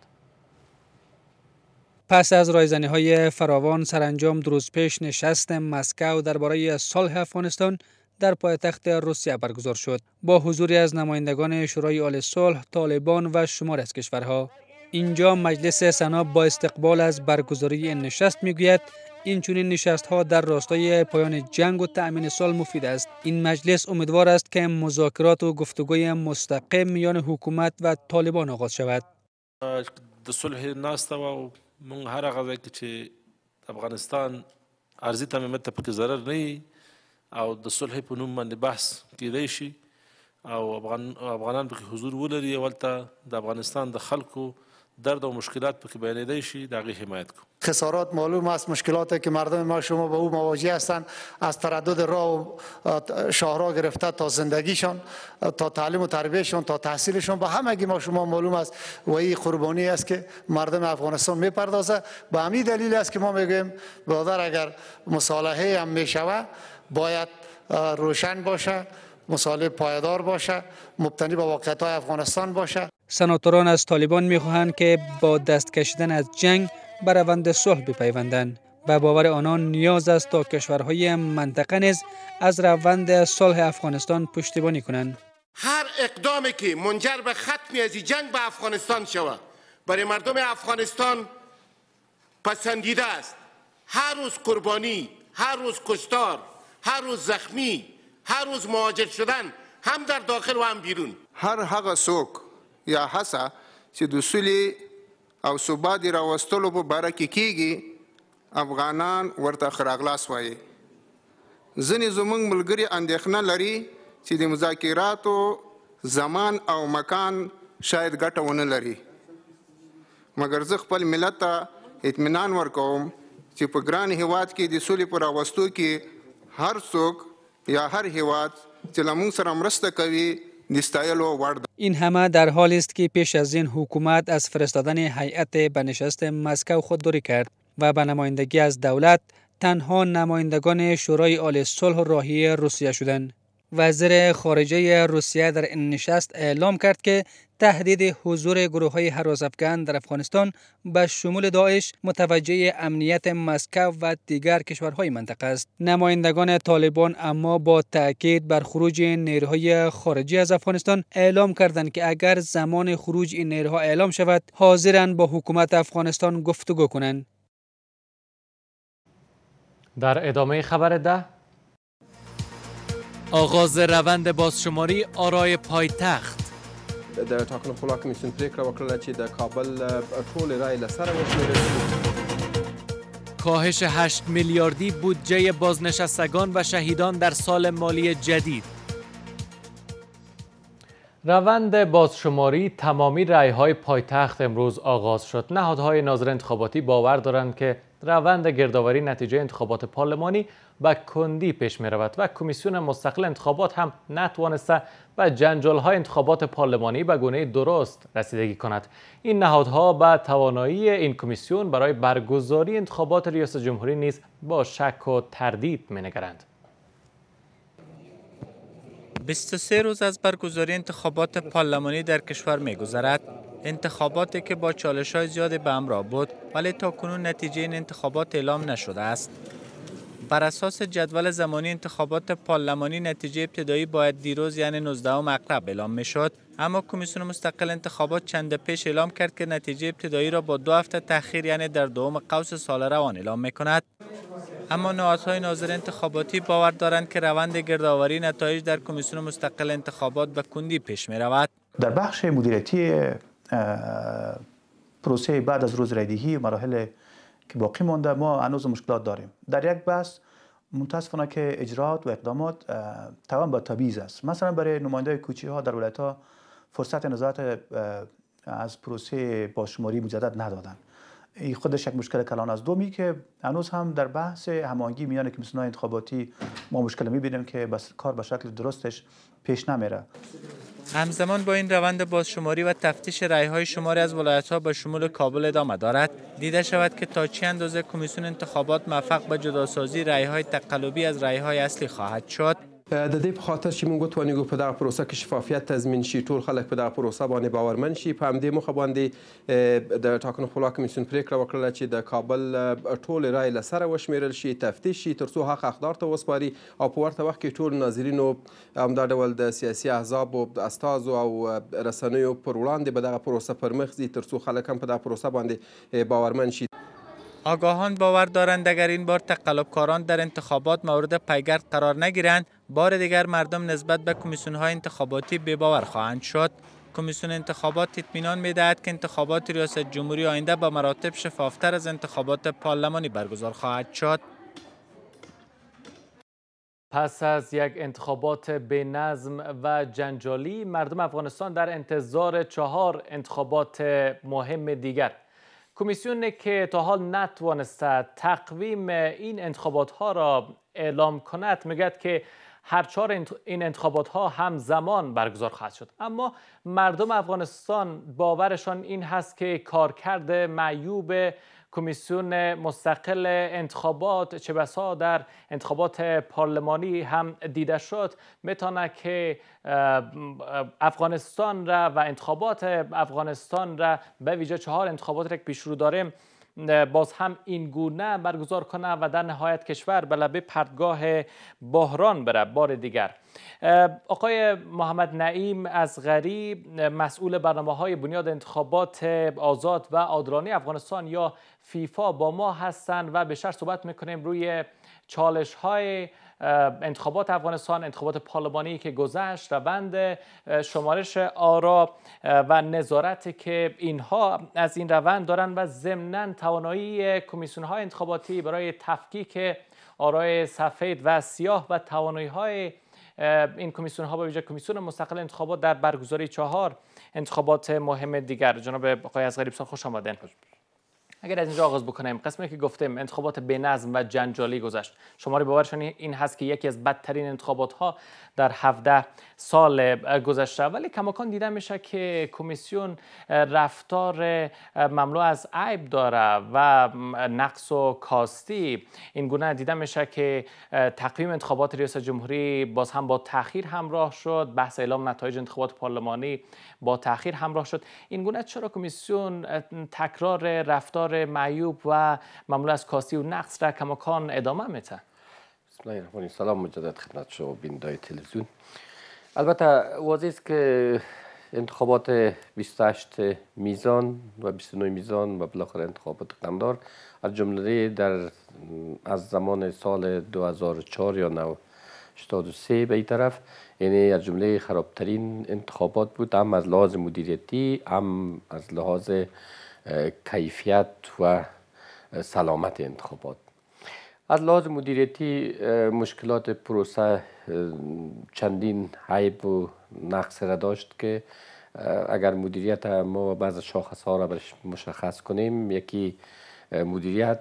پس از رایزنی‌های فراوان سرانجام دروز پیش نشست مسکو درباره صلح افغانستان در پایتخت روسیه برگزار شد با حضوری از نمایندگان شورای عالی صلح، طالبان و شماری از کشورها. اینجا مجلس سنا با استقبال از برگزاری این نشست میگوید این چنین نشست‌ها در راستای پایان جنگ و تأمین صلح مفید است. این مجلس امیدوار است که مذاکرات و گفتگوی مستقیم میان حکومت و طالبان آغاز شود. د صلح ناسته و من هر هغه چې افغانستان ارزی تمامت په ضرر نه او د صلح په نوم باندې بحث کیدای شي او افغان افغانان پکې حضور ولري او البته د افغانستان د خلکو درد و مشکلات پکې بیانیدای شي، دغه حمایت کو. خسارات معلوم است، مشکلاتی که مردم ما شما با او مواجه هستند از تردد راه و شاهراه گرفته تا زندگیشان، تا تعلیم و تربیتشان، تا تحصیلشان، به همگی ما شما معلوم است و این قربانی است که مردم افغانستان میپردازه. به همین دلیل است که ما میگیم برادر اگر مصالحه هم میشوه باید روشن باشه، مصالحه پایدار باشه، مبتنی به واقعیت‌های افغانستان باشه. سناتوران از طالبان می‌خواهند که با دست کشیدن از جنگ به روند صلح بپیوندند و باور آنان نیاز است تا کشورهای منطقه نیز از روند صلح افغانستان پشتیبانی کنند. هر اقدامی که منجر به ختمی از جنگ به افغانستان شود برای مردم افغانستان پسندیده است. هر روز قربانی، هر روز کشتار، هر روز زخمی، هر روز مهاجر شدن، هم در داخل و هم بیرون. هر هغه څوک یا هڅه چې د سولې او ثبات راوستلو په باره کې کیږي افغانان ورته خراغلاس وایي. ځینې زموږ ملګري اندېښنه لري چې د مذاکراتو زمان او مکان شاید ګټه ونه لري، مګر زه خپل ملت ته اطمینان ورکوم چې په ګران هیواد کې د سولې په راوستو کې هر څوک یا هر هیواد چې لمون سره مرسته کوي نستایلو وړ ده. این همه در حالی است که پیش از این حکومت از فرستادن هیئت به نشست مسکو خودداری کرد و به نمایندگی از دولت تنها نمایندگان شورای عالی صلح راهی روسیه شدند. وزیر خارجه روسیه در این نشست اعلام کرد که تهدید حضور گروه‌های هراس‌افکن در افغانستان به شمول داعش متوجه امنیت مسکو و دیگر کشورهای منطقه است. نمایندگان طالبان اما با تأکید بر خروج نیروهای خارجی از افغانستان اعلام کردند که اگر زمان خروج این نیروها اعلام شود حاضرند با حکومت افغانستان گفتگو کنند. در ادامه خبر ده، آغاز روند بازشماری آرای پایتخت. د ټاکنو خلا کمیسیون پریکړه وکړه چې د کابل ټول رای له سره وشمېرل. کاهش هشت میلیاردی بودجه بازنشستگان و شهیدان در سال مالی جدید. روند بازشماری تمامی رای‌های پایتخت امروز آغاز شد. نهادهای ناظر انتخاباتی باور دارند که روند گردآوری نتیجه انتخابات پارلمانی با کندی پیش می رود و کمیسیون مستقل انتخابات هم نتوانسته و جنجال‌های انتخابات پارلمانی به گونه درست رسیدگی کند. این نهادها به توانایی این کمیسیون برای برگزاری انتخابات ریاست جمهوری نیز با شک و تردید می‌نگرند. بیست و سه روز از برگزاری انتخابات پارلمانی در کشور می‌گذرد انتخاباتی که با چالش‌های زیادی به همراه بود، ولی تاکنون نتیجه این انتخابات اعلام نشده است. بر اساس جدول زمانی انتخابات پارلمانی نتیجه ابتدایی باید دیروز یعنی نوزدهم اقرب اعلام می‌شد، اما کمیسیون مستقل انتخابات چند پیش اعلام کرد که نتیجه ابتدایی را با دو هفته تأخیر یعنی در دوم قوس سال روان اعلام می‌کند. اما نهادهای ناظر انتخاباتی باور دارند که روند گردآوری نتایج در کمیسیون مستقل انتخابات به کندی پیش می‌رود. در بخش مدیریتی پروسه بعد از روز رای‌دهی مراحل که باقی مانده ما هنوز مشکلات داریم. در یک بحث متاسفانه که اجرات و اقدامات توان با تبعیض است. مثلا برای نماینده کوچه ها در ولایت ها فرصت نظارت از پروسه باشماری مجدد ندادن. این خودش یک مشکل کلان است. دومی که هنوز هم در بحث هماهنگی میان کمیسیون‌های انتخاباتی ما مشکل می‌بینیم که بس کار به شکل درستش پیش نمیره. همزمان با این روند بازشماری و تفتیش رأی‌های شماری از ولایت‌ها به شمول کابل ادامه دارد، دیده شود که تا چه اندازه کمیسیون انتخابات موفق به جداسازی رأی‌های تقلبی از رأی‌های اصلی خواهد شد. دادی په خاطر چې موږ توانې ګو په دغه پروسه کې شفافیت تضمین شي، ټول خلک په دغه پروسه باندې باورمن شي. په همدې مخه باندې د ټاکنو خپلوا کمیسیون پریکړه وکړله چې د کابل ټول رای له سره وشمیرل شي، تفتیش شي، تر څو حق اخدار ته وسپاري او په ورته وخت کې ټول ناظرینو همدا ډول د سیاسي احزابو استازو او رسنیو پر وړاندې به دغه پروسه پر مخ ځي، تر څو خلک هم په دغه پروسه باندې باورمن شي. آگاهان باور دارند اگر این بار تقلبکاران در انتخابات مورد پیگرد قرار نگیرند، بار دیگر مردم نسبت به کمیسیون‌های انتخاباتی بی‌باور خواهند شد. کمیسیون انتخابات اطمینان می‌دهد که انتخابات ریاست جمهوری آینده به مراتب شفافتر از انتخابات پارلمانی برگزار خواهد شد. پس از یک انتخابات بی‌نظم و جنجالی، مردم افغانستان در انتظار چهار انتخابات مهم دیگر. کمیسیونی که تا حال نتوانسته تقویم این انتخابات ها را اعلام کند میگوید که هر چهار این انتخابات ها همزمان برگزار خواهد شد، اما مردم افغانستان باورشان این هست که کارکرد معیوب کمیسیون مستقل انتخابات چه بسا در انتخابات پارلمانی هم دیده شد میتونه که افغانستان را و انتخابات افغانستان را به ویژه چهار انتخابات را که پیش رو داریم باز هم این گونه برگزار کنه و در نهایت کشور به لبه پرتگاه بحران بره بار دیگر. آقای محمد نعیم از غری، مسئول برنامه های بنیاد انتخابات آزاد و عادلانه افغانستان یا فیفا با ما هستند و بیشتر صحبت میکنیم روی چالش های انتخابات افغانستان، انتخابات پارلمانی که گذشت، روند شمارش آرا و نظارتی که اینها از این روند دارن و ضمناً توانایی کمیسیون های انتخاباتی برای تفکیک آرای سفید و سیاه و توانایی های این کمیسیون ها به ویژه کمیسیون مستقل انتخابات در برگزاری چهار انتخابات مهم دیگر. جناب آقای از غریبسان خوش آمدین. اگر از اینجا آغاز بکنیم، قسمی که گفتیم انتخابات بی‌نظم و جنجالی گذشت، شماری باورشان این هست که یکی از بدترین انتخابات ها در هفده سال گذشته، ولی کماکان دیده میشه که کمیسیون رفتار مملو از عیب داره و نقص و کاستی. این گونه دیده میشه که تقویم انتخابات ریاست جمهوری باز هم با تاخیر همراه شد، بحث اعلام نتایج انتخابات پارلمانی با تاخیر همراه شد. این گونه چرا کمیسیون تکرار رفتار معیوب و مملو از کاستی و نقص را کماکان ادامه میده؟ بسم الله الرحمن الرحیم. سلام مجدد خدمت شما بینندای تلویزیون. البته واضح است که انتخابات بیست و هشت میزان و بیست و نه میزان و بالاخره انتخابات قندار از جمله در از زمان سال دو هزار و چهار یا هشتاد و سه به این طرف، یعنی از جمله خرابترین انتخابات بود، هم از لحاظ مدیریتی، هم از لحاظ کیفیت و سلامت انتخابات. از لحاظ مدیریتی مشکلات پروسه چندین عیب و نقص را داشت که اگر مدیریت ما بعض شاخص ها را برش مشخص کنیم، یکی مدیریت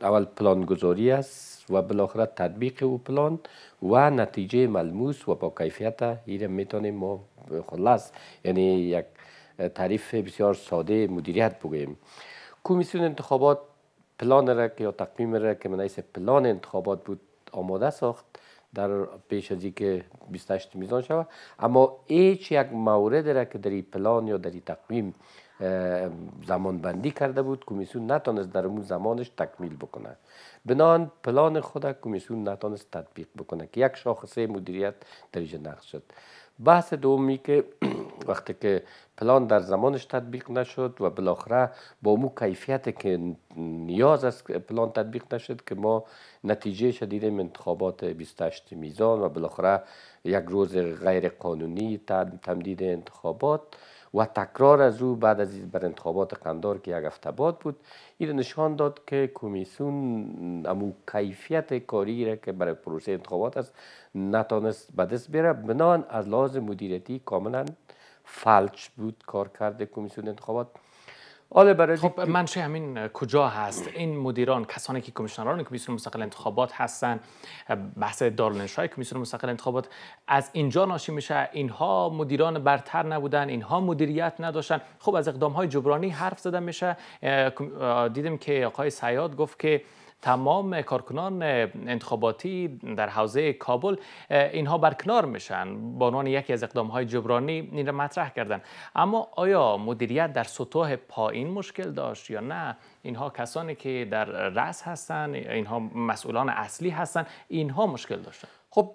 اول پلان گذاری است و بالاخره تطبیق او پلان و نتیجه ملموس و با کیفیت این میتونیم ما خلاص یعنی یک تعریف بسیار ساده مدیریت بگوییم. کمیسیون انتخابات پلان را که یا تقویم را که من حیث پلان انتخابات بود آماده ساخت، در پیش از اینکه بیست و هشت میزان شود، اما هیچ یک مورد را که در این پلان یا در این تقویم زمان بندی کرده بود کمیسیون نتانست در اون زمانش تکمیل بکنه. بنان پلان خود کمیسیون نتانست تطبیق بکنه که یک شاخصه مدیریت در اینجا نقص شد. بحث دومی که وقتی که پلان در زمانش تطبیق نشد و بالاخره با اون کیفیت که نیاز از پلان تطبیق نشد که ما نتیجه شدیدیم انتخابات بیست و هشت میزان و بالاخره یک روز غیر قانونی تمدید انتخابات و تکرار از او بعد از بر انتخابات قندار که یک هفته بعد بود، این نشان داد که کمیسیون امو کیفیت کاری را که برای پروسه انتخابات است نتانست به دست بیاره. بنان از لحاظ مدیریتی کاملا فلج بود کار کرده کمیسیون انتخابات. خب منشأ همین کجا هست؟ این مدیران، کسانی که کمیشنران کمیسیون مستقل انتخابات هستند، بحث دارالانشای کمیسیون مستقل انتخابات از اینجا ناشی میشه. اینها مدیران برتر نبودن، اینها مدیریت نداشتن. خب از اقدام های جبرانی حرف زده میشه. دیدیم که آقای صیاد گفت که تمام کارکنان انتخاباتی در حوزه کابل اینها برکنار میشن، به عنوان یکی از اقدامهای جبرانی این را مطرح کردن. اما آیا مدیریت در سطوح پایین مشکل داشت یا نه؟ اینها کسانی که در رأس هستن، اینها مسئولان اصلی هستن، اینها مشکل داشتن. خب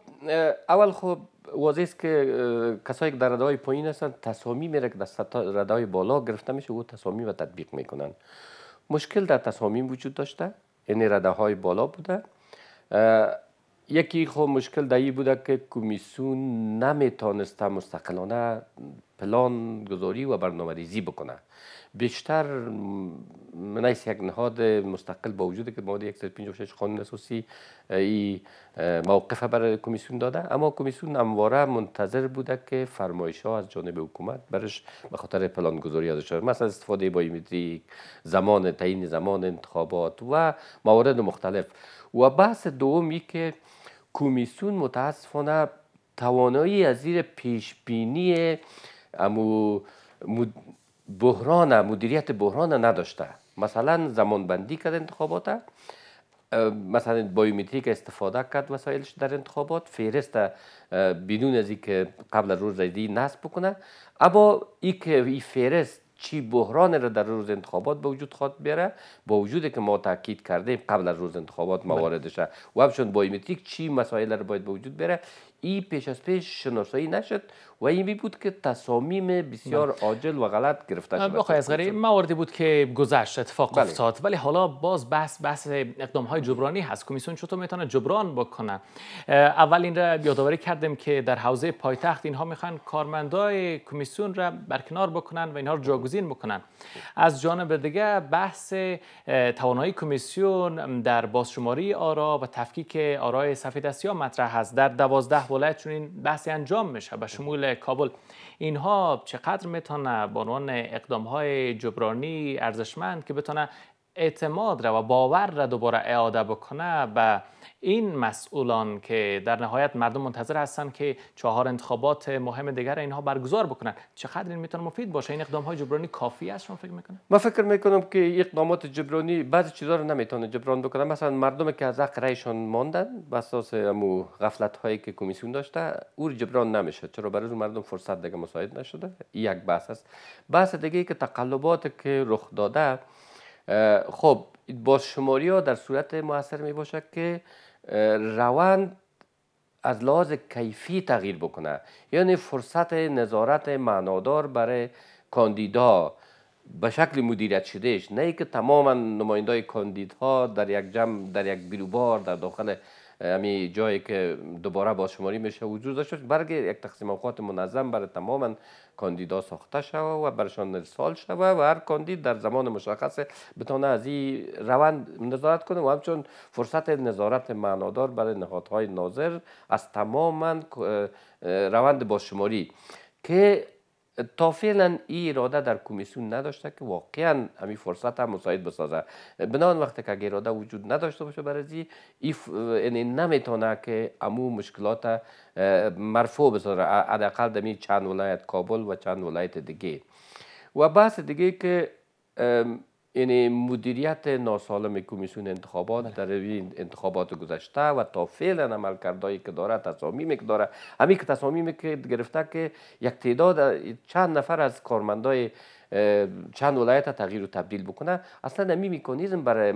اول خب واضح است که کسایی که در رده‌های پایین هستن تصامیم را که در رده‌های بالا گرفته میشه و تصامیم را تطبیق میکنن. مشکل در تصامیم وجود داشته، این رده های بالا بوده. یکی خب مشکل دایی بوده که کمیسیون نمیتونسته مستقلانه پلان گذاری و برنامه ریزی بکنه. بیشتر من ایس یک نهاد مستقل با وجود که ماده صد و پنجاه و شش قانون اساسی این موقف برای کمیسیون داده، اما کمیسیون همواره منتظر بوده که فرمایش ها از جانب حکومت برش به خاطر پلان گذاری ازش، مثلا استفاده بایومتریک، زمان تعیین زمان انتخابات و موارد مختلف. و بحث دومی که کمیسیون متاسفانه توانایی از زیر پیش بینی امو بحران مدیریت بحران نداشته. مثلا زمان بندی کرد انتخابات، مثلا بایومتریک استفاده کرد وسایلش در انتخابات، فهرست بدون از اینکه قبل از روز رای‌دهی نصب بکنه، اما اینکه این فهرست چی بحران را در روز انتخابات به وجود خواهد بیاره، با وجود که ما تاکید کردیم قبل از روز انتخابات مواردشه و همچنین بایومتریک چی مسائل را باید به وجود بیاره، این پیش از پیش شناسایی نشد و این بود که تصامیم بسیار عاجل و غلط گرفته شد. بخوای از غریب مواردی بود که گذشت اتفاق بله. افتاد، ولی حالا باز بحث بحث اقدام های جبرانی هست. کمیسیون چطور میتونه جبران بکنه؟ اول این را یادآوری کردیم که در حوزه پایتخت اینها میخوان کارمندای کمیسیون را برکنار بکنن و اینها رو جاگزین بکنن. از جانب دیگه بحث توانایی کمیسیون در بازشماری آرا و تفکیک آرای سفیددستی‌ها مطرح هست. در دوازده ولایت چون این بحث انجام میشه به شمول کابل. اینها چقدر میتونه به عنوان اقدامهای جبرانی ارزشمند که بتونه اعتماد را و باور را دوباره اعاده بکنه و این مسئولان که در نهایت مردم منتظر هستند که چهار انتخابات مهم دیگر اینها برگزار بکنن، چقدر این میتونه مفید باشه؟ این اقدام های جبرانی کافی است شما فکر میکنید؟ من فکر میکنم که اقدامات جبرانی بعضی چیزا رو نمیتونه جبران بکنه. مثلا مردم که از حق رایشان ماندن بر اساس امو غفلت هایی که کمیسیون داشته او جبران نمیشه، چرا برای مردم فرصت دیگه مساعد نشده. یک بحث است. بحث دیگه که تقلبات که رخ داده، خب بازشماری ها در صورت مؤثر می باشد که روند از لحاظ کیفی تغییر بکنه، یعنی فرصت نظارت معنادار برای کاندیدا به شکل مدیریت شدهش، نه که تماما نمایندای کاندیدها در یک جمع در یک بیروبار در داخل همین جایی که دوباره بازشماری میشه وجود داشته، برای یک تقسیم اوقات منظم برای تماما کاندیدا ساخته شوه و برشان ارسال شوه و هر کاندید در زمان مشخص بتونه از این روند نظارت کنه و همچنین فرصت نظارت معنادار برای نهادهای ناظر از تماما روند بازشماری که تا فعلا این اراده در کمیسیون نداشته که واقعا همین فرصت هم مساعد بسازه. بنابراین وقتی که اراده وجود نداشته باشه برای این نمیتونه که امو مشکلات مرفوع بسازه، حداقل در چند ولایت کابل و چند ولایت دیگه. و بحث دیگه که یعنی مدیریت ناسالم کمیسیون انتخابات در این انتخابات گذشته و تا فعلا عملکردهایی که داره، تصامیمی که داره، همین که تصامیمی که گرفته که یک تعداد چند نفر از کارمندای چند ولایت تغییر و تبدیل بکنه، اصلا نمی مکانیزم برای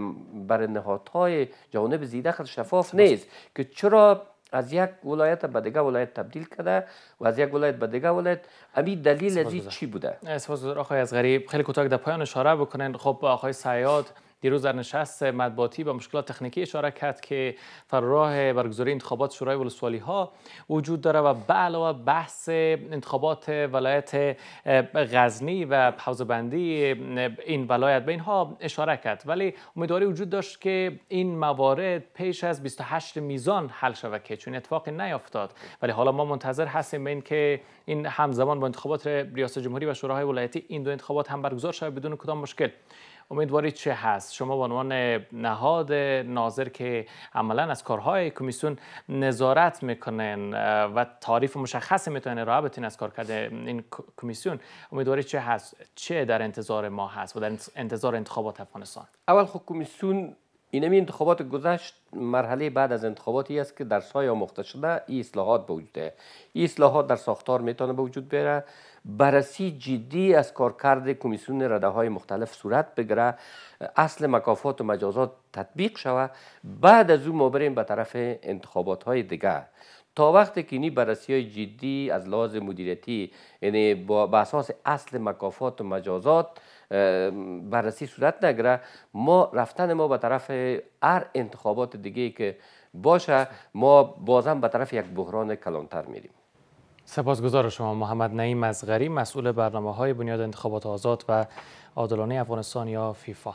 برای نهادهای جانب زیده خود شفاف نیست که چرا از یک ولایت به دیگه ولایت تبدیل کرده و از یک ولایت به دیگه ولایت. امید دلیل از چی بوده؟ اساس آقای از غریب خیلی کوتاه در پایان اشاره بکنند. خب آقای صیاد دیروز در نشست مطبوعاتی به مشکلات تکنیکی اشاره کرد که فراراه برگزاری انتخابات شورای ولسوالی ها وجود داره و به علاوه بحث انتخابات ولایت غزنی و حوزه بندی این ولایت به اینها اشاره کرد، ولی امیدواری وجود داشت که این موارد پیش از بیست و هشت میزان حل شود که چون اتفاقی نیافتاد، ولی حالا ما منتظر هستیم این که این همزمان با انتخابات ریاست جمهوری و شوراهای ولایتی این دو انتخابات هم برگزار شود بدون کدام مشکل. امیدواری چه هست؟ شما به عنوان نهاد ناظر که عملا از کارهای کمیسیون نظارت میکنن و تعریف مشخص میتونه راه بتین از کار کرده این کمیسیون، امیدواری چه هست؟ چه در انتظار ما هست و در انتظار انتخابات افغانستان؟ اول خود کمیسیون اینمی انتخابات گذشت، مرحله بعد از انتخاباتی است که در سایه آموخته شده این اصلاحات به وجود میاد. این اصلاحات در ساختار میتونه به وجود بیاره، بررسی جدی از کارکرد کمیسیون رده‌های مختلف صورت بگیره، اصل مکافات و مجازات تطبیق شود. بعد از اون ما بریم به طرف انتخابات های دیگه. تا وقتی که این بررسی های جدی از لحاظ مدیریتی، یعنی با اساس اصل مکافات و مجازات بررسی صورت نگیره، ما رفتن ما به طرف هر انتخابات دیگه که باشه، ما بازم به طرف یک بحران کلانتر میریم. سپاسگزار شما محمد نعیم از غری، مسئول برنامه‌های بنیاد انتخابات آزاد و عادلانه افغانستان یا فیفا.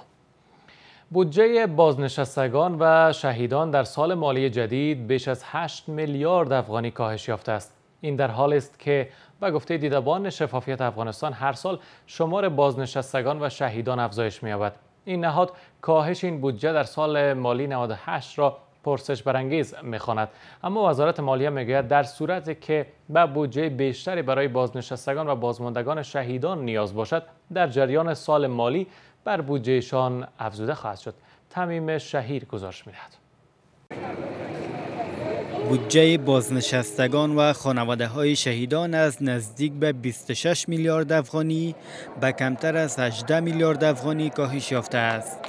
بودجه بازنشستگان و شهیدان در سال مالی جدید بیش از هشت میلیارد افغانی کاهش یافته است. این در حالی است که به گفته دیدبان شفافیت افغانستان هر سال شمار بازنشستگان و شهیدان افزایش می‌یابد. این نهاد کاهش این بودجه در سال مالی نود و هشت را پرسش برانگیز می‌خواند، اما وزارت مالیه میگوید در صورتی که به بودجه بیشتری برای بازنشستگان و بازماندگان شهیدان نیاز باشد، در جریان سال مالی بر بودجهشان افزوده خواهد شد. تمیم شهیر گزارش می‌دهد. بودجه بازنشستگان و خانواده های شهیدان از نزدیک به بیست و شش میلیارد افغانی به کمتر از هجده میلیارد افغانی کاهش یافته است.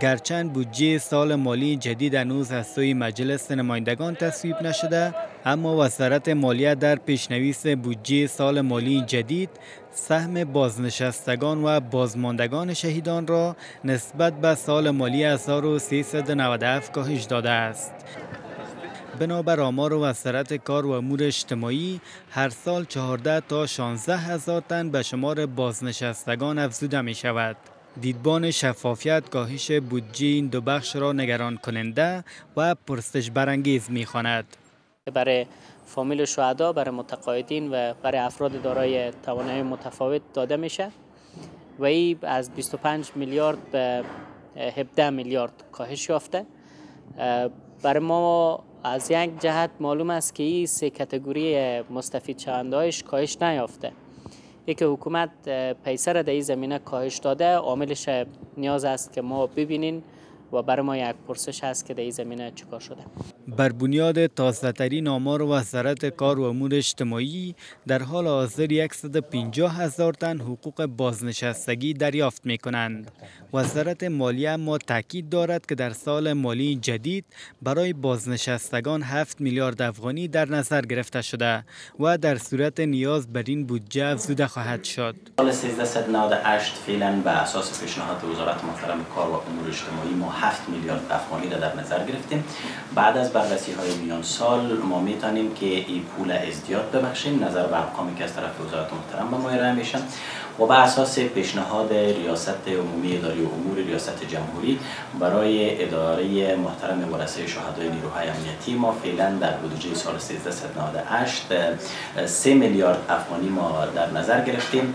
گرچند بودجه سال مالی جدید هنوز از سوی مجلس نمایندگان تصویب نشده، اما وزارت مالیه در پیشنویس بودجه سال مالی جدید سهم بازنشستگان و بازماندگان شهیدان را نسبت به سال مالی هزار و سیصد و نود و هفت کاهش داده است. بنابر آمار وزارت کار و امور اجتماعی، هر سال چهارده تا شانزده هزار تن به شمار بازنشستگان افزوده می شود. دیدبان شفافیت کاهش بودجه این دو بخش را نگران کننده و پرسش برانگیز می‌خواند. برای فامیل شهدا، برای متقاعدین و برای افراد دارای توانایی متفاوت داده میشه و این از بیست و پنج میلیارد به هفده میلیارد کاهش یافته. برای ما از یک جهت معلوم است که این سه کاتگوری مستفید شونده‌اش کاهش نیافته. یک حکومت پیسر در این زمینه کاهش داده، عاملش نیاز است که ما ببینیم و برای ما یک پرسش هست که در این زمینه چیکار شده. بر بنیاد تازه‌ترین آمار وزارت کار و امور اجتماعی، در حال حاضر صد و پنجاه هزار تن حقوق بازنشستگی دریافت می کنند. وزارت مالیه اما تاکید دارد که در سال مالی جدید برای بازنشستگان هفت میلیارد افغانی در نظر گرفته شده و در صورت نیاز بر این بودجه افزوده خواهد شد. سال هزار و سیصد و نود و هشت فعلا به اساس پیشنهاد وزارت محترم کار و امور اجتماعی ما هفت میلیارد افغانی را در نظر گرفتیم. بعد از بررسی های میان سال ما میتونیم که این پول ازدیاد ببخشیم، نظر به ارقامی که از طرف وزارت محترم به ما ارائه میشن و به اساس پیشنهاد ریاست عمومی اداره امور ریاست جمهوری برای اداره محترم ورثه شهدای نیروهای امنیتی، ما فعلا در بودجه سال هزار و سیصد و نود و هشت سه میلیارد افغانی ما در نظر گرفتیم.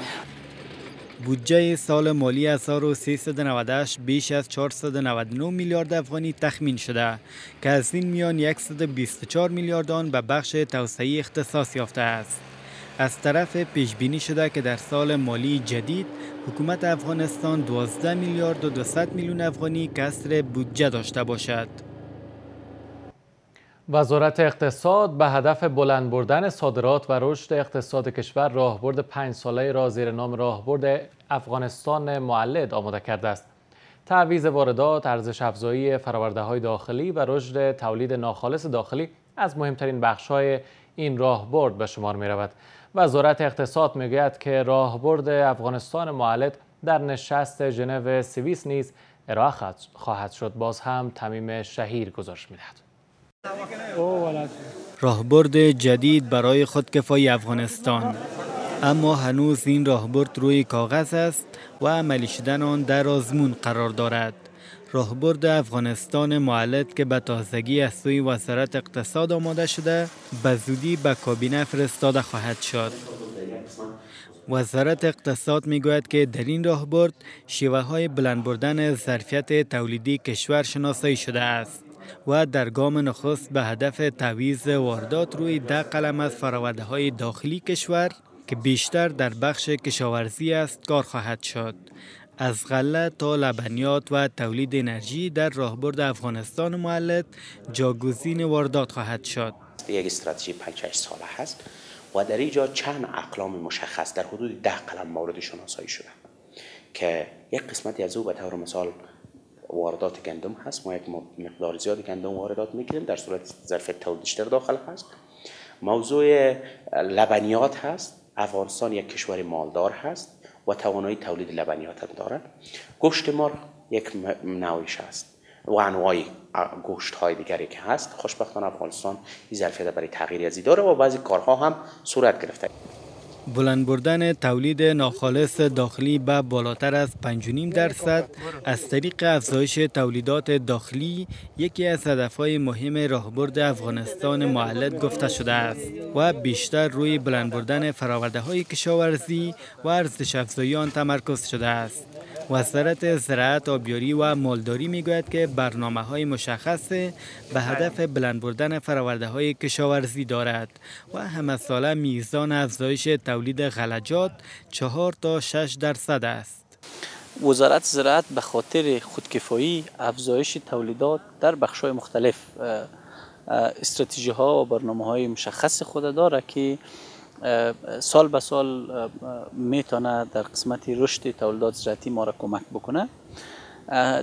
بودجه سال مالی هزار و سیصد و نود و هشت بیش از چهارصد و نود و نه میلیارد افغانی تخمین شده که از این میان صد و بیست و چهار میلیارد آن به بخش توسعه اختصاص یافته است. از طرف پیش بینی شده که در سال مالی جدید حکومت افغانستان دوازده میلیارد و دویست میلیون افغانی کسر بودجه داشته باشد. وزارت اقتصاد به هدف بلند بردن صادرات و رشد اقتصاد کشور راهبرد پنج ساله را زیر نام راهبرد افغانستان مولد آماده کرده است. تعویض واردات، ارزش افزایی فرآورده‌های داخلی و رشد تولید ناخالص داخلی از مهمترین بخش‌های این راهبرد به شمار می‌رود. وزارت اقتصاد می‌گوید که راهبرد افغانستان مولد در نشست ژنو سوئیس نیز ارائه خواهد شد. باز هم تمیم شهیر گزارش می‌دهد. راهبرد جدید برای خودکفایی افغانستان، اما هنوز این راهبرد روی کاغذ است و عملی شدن آن در آزمون قرار دارد. راهبرد افغانستان مولد که به تازگی از سوی وزارت اقتصاد آماده شده، به زودی به کابینه فرستاده خواهد شد. وزارت اقتصاد میگوید که در این راهبرد شیوه‌های بلند بردن ظرفیت تولیدی کشور شناسایی شده است و در گام نخست به هدف تعویض واردات روی ده قلم از فرآورده‌های داخلی کشور که بیشتر در بخش کشاورزی است کار خواهد شد. از غله تا لبنیات و تولید انرژی در راهبرد افغانستان مولد جاگزین واردات خواهد شد. یک استراتژی پنج شش ساله هست و در اینجا چند اقلام مشخص در حدود ده قلم مورد شناسایی شده که یک قسمتی از او به طور مثال واردات گندم هست. ما یک مقدار زیاد گندم واردات میکنیم در صورت ظرفیت تولید بیشتر داخل هست. موضوع لبنیات هست. افغانستان یک کشور مالدار هست و توانایی تولید لبنیات هم دارد. گوشت مار یک نوعش است و انواع گوشت های دیگری که هست. خوشبختانه افغانستان این ظرفیت برای تغییر ازی داره و بعضی کارها هم صورت گرفته. بلند بردن تولید ناخالص داخلی به بالاتر از پنج و نیم درصد از طریق افزایش تولیدات داخلی یکی از هدفهای مهم راهبرد افغانستان مولد گفته شده است و بیشتر روی بلند بردن فرآورده‌های کشاورزی و ارزش افزایی آن تمرکز شده است. وزارت زراعت، آبیاری و مالداری میگوید که برنامه‌های مشخص به هدف بلند بردن فرآورده‌های کشاورزی دارد و همه‌ساله میزان افزایش تولید غلجات چهار تا شش درصد است. وزارت زراعت به خاطر خودکفایی، افزایش تولیدات در بخش‌های مختلف استراتژی‌ها و برنامه‌های مشخص خود داره که سال به سال میتونه در قسمت رشد تولیدات زراعتی ما را کمک بکنه.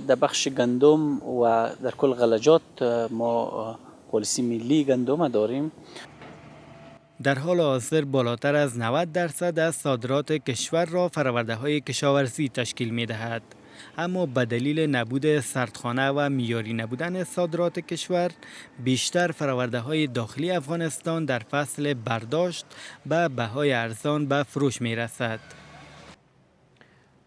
در بخش گندم و در کل غلجات ما پالیسی ملی گندم داریم. در حال حاضر بالاتر از نود درصد از صادرات کشور را فرآورده‌های کشاورزی تشکیل می‌دهد، اما به دلیل نبود سردخانه و میاری نبودن صادرات کشور، بیشتر فرآورده‌های داخلی افغانستان در فصل برداشت به بهای ارزان به فروش می‌رسد.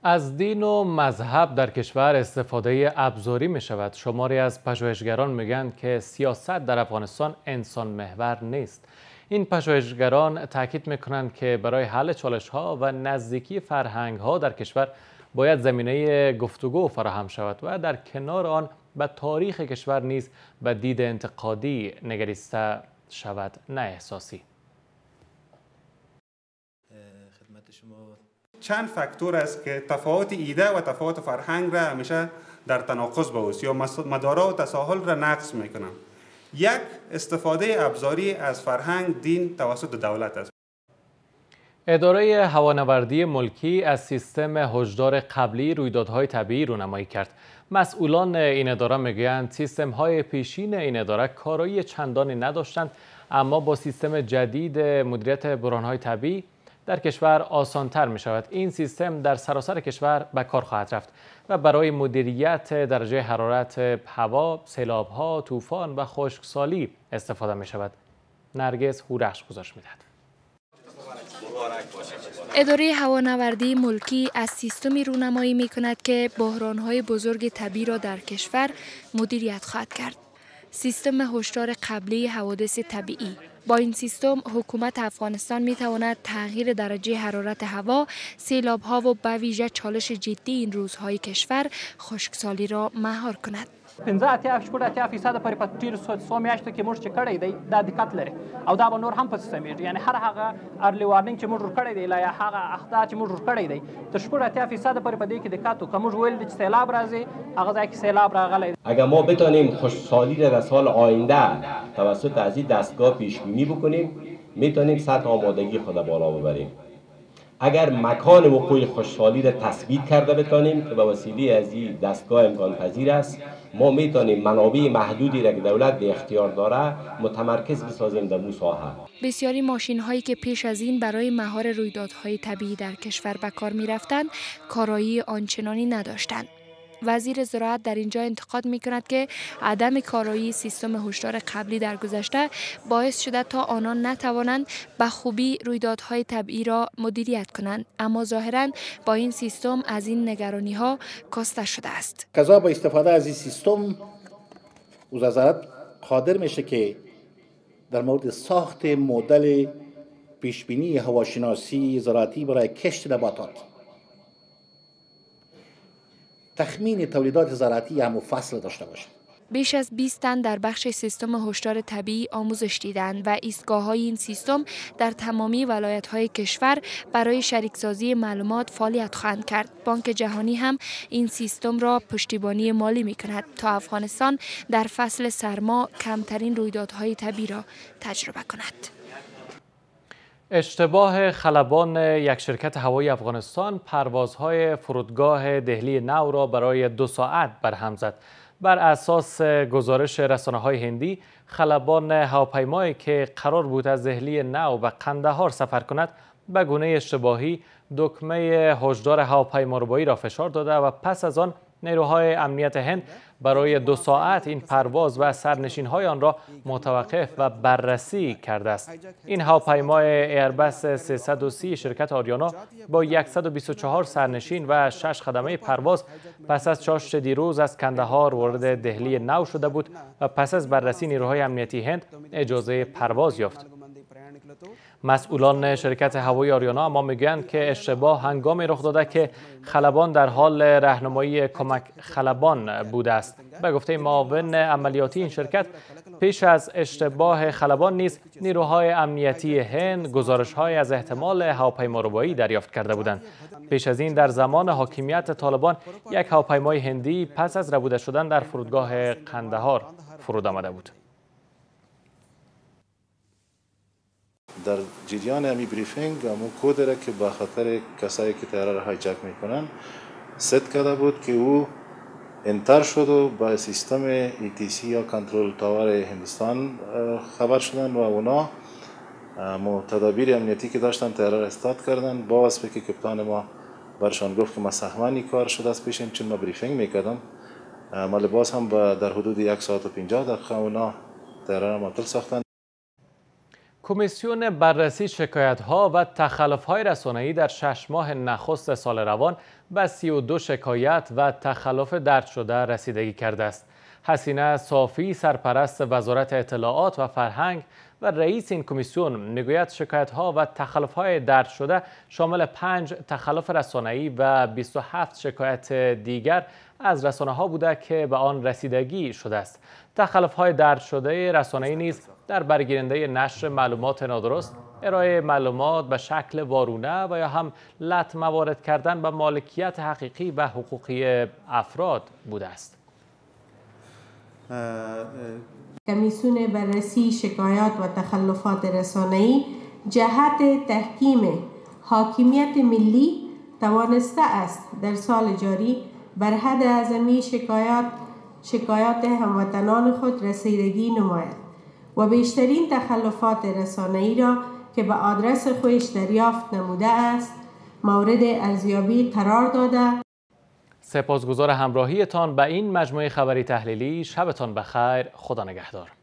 از دین و مذهب در کشور استفاده ابزاری می شود. شماری از پژوهشگران میگن که سیاست در افغانستان انسان محور نیست. این پژوهشگران تاکید میکنند که برای حل چالش ها و نزدیکی فرهنگ ها در کشور باید زمینه گفتگو فراهم شود و در کنار آن به تاریخ کشور نیز به دید انتقادی نگریسته شود، نه احساسی. چند فاکتور است که تفاوت ایده و تفاوت فرهنگ را همیشه در تناقض باوست یا مدارا و تساهل را نقص میکنند. یک، استفاده ابزاری از فرهنگ دین توسط دولت است. اداره هوانوردی ملکی از سیستم هشدار قبلی رویدادهای طبیعی رونمایی کرد. مسئولان این اداره میگویند سیستم‌های پیشین این اداره کارایی چندانی نداشتند، اما با سیستم جدید مدیریت بحران‌های طبیعی در کشور آسان‌تر می‌شود. این سیستم در سراسر کشور به کار خواهد رفت و برای مدیریت درجه حرارت هوا، سیلاب‌ها، طوفان و خشکسالی استفاده می‌شود. نرگس هورخش گزارش می‌دهد. اداره هوانوردی ملکی از سیستمی رونمایی می‌کند که بحران‌های بزرگ طبیعی را در کشور مدیریت خواهد کرد. سیستم هشدار قبلی حوادث طبیعی. با این سیستم حکومت افغانستان می تواند تغییر درجه حرارت هوا، سیلاب ها و به ویژه چالش جدی این روزهای کشور خشکسالی را مهار کند. پنځه اتیا شپږ اتیا فیصده پورې په تېرو څو میاشتو کې موږ چې کړی دی دا دقت لري او دا به نور هم پسې سمیږي. یعنې هر هغه ارلي وارننګ چې موږ ورکړی دی یا هغه اخطار چې موږ ورکړی دی تر شپږ اتیا فیصده پورې په دې کې دقت وکړو. که موږ ویل دی چې سیلاب راځي هغه ځای کې سیلاب راغلی. اگر ما بتانیم خوشحالی را از سال آینده توسط از این دستگاه پیشبینی بکنیم میتونیم سطح آمادگی خود را بالا ببریم. اگر مکان وقوع خوشحالی را تثبیت کرده بتانیم که به وسیله از این دستگاه امکان پذیر است، ما میتونیم منابع محدودی را که دولت به اختیار داره متمرکز بسازیم در اون ساحه. بسیاری ماشین هایی که پیش از این برای مهار رویدادهای طبیعی در کشور به کار میرفتند کارایی آنچنانی نداشتند. وزیر زراعت در اینجا انتقاد میکند که عدم کارایی سیستم هشدار قبلی در گذشته باعث شده تا آنان نتوانند به خوبی رویدادهای طبیعی را مدیریت کنند، اما ظاهرا با این سیستم از این نگرانی ها کاسته شده است. قضا با استفاده از این سیستم از وزارت قادر میشه که در مورد ساخت مدل پیش بینی هواشناسی زراعتی برای کشت نباتات، تخمین تولیدات زراعتی هم فصل داشته باشد. بیش از بیست تن در بخش سیستم هشدار طبیعی آموزش دیدند و ایستگاه‌های این سیستم در تمامی ولایت‌های کشور برای شریکسازی معلومات فعالیت خواهند کرد. بانک جهانی هم این سیستم را پشتیبانی مالی می‌کند تا افغانستان در فصل سرما کمترین رویدادهای طبیعی را تجربه کند. اشتباه خلبان یک شرکت هوایی افغانستان پروازهای فرودگاه دهلی نو را برای دو ساعت برهم زد. بر اساس گزارش رسانه‌های هندی، خلبان هواپیمایی که قرار بود از دهلی نو به قندهار سفر کند، به گونه اشتباهی دکمه هشدار هواپیماربایی را فشار داده و پس از آن نیروهای امنیت هند برای دو ساعت این پرواز و سرنشین‌های آن را متوقف و بررسی کرده است. این هواپیمای ایربس سیصد و سی شرکت آریانا با صد و بیست و چهار سرنشین و شش خدمه پرواز پس از چاشت دیروز از کندهار وارد دهلی نو شده بود و پس از بررسی نیروهای امنیتی هند اجازه پرواز یافت. مسئولان شرکت هوایی آریانا اما میگویند که اشتباه هنگامی رخ داده که خلبان در حال راهنمایی کمک خلبان بوده است. به گفته معاون عملیاتی این شرکت، پیش از اشتباه خلبان نیز نیروهای امنیتی هند گزارش‌های از احتمال هواپیماربایی دریافت کرده بودند. پیش از این در زمان حاکمیت طالبان یک هواپیمای هندی پس از ربوده شدن در فرودگاه قندهار فرود آمده بود. در جریان همی بریفینگ همون کودی را که به خاطر کسایی که طیاره را هایجک میکنن ست کرده بود که او انتر شد و به سیستم ای تی سی یا کنترل تاور هندوستان خبر شدن و اونا تدابیر امنیتی که داشتن طیاره را استاد کردن. با وصفه که کپتان ما برشان گفت که ما سخمنی کار شده از پیشم، چون ما بریفینگ میکردم ما لباس هم در حدود یک ساعت و پنجاه دقیقه اونا طیاره را معطل ساختن. کمیسیون بررسی شکایت‌ها و تخلف‌های رسانه‌ای در شش ماه نخست سال روان به سی و دو شکایت و تخلف درج شده رسیدگی کرده است. حسینه صافی سرپرست وزارت اطلاعات و فرهنگ و رئیس این کمیسیون میگوید شکایت‌ها و تخلف‌های درج شده شامل پنج تخلف رسانه‌ای و بیست و هفت شکایت دیگر از رسانه‌ها بوده که به آن رسیدگی شده است. تخلف‌های درج شده رسانه‌ای نیز در برگیرنده نشر معلومات نادرست، ارائه معلومات به شکل وارونه و یا هم لطم وارد کردن به مالکیت حقیقی و حقوقی افراد بوده است. کمیسیون بررسی شکایات و تخلفات رسانه‌ای جهت تحکیم حاکمیت ملی توانسته است در سال جاری بر حد اعظمی شکایات شکایات هموطنان خود رسیدگی نماید و بیشترین تخلفات رسانه‌ای را که به آدرس خودش دریافت نموده است مورد ارزیابی قرار داده. سپاسگزار همراهیتان به این مجموعه خبری تحلیلی. شبتان بخیر. خدا نگهدار.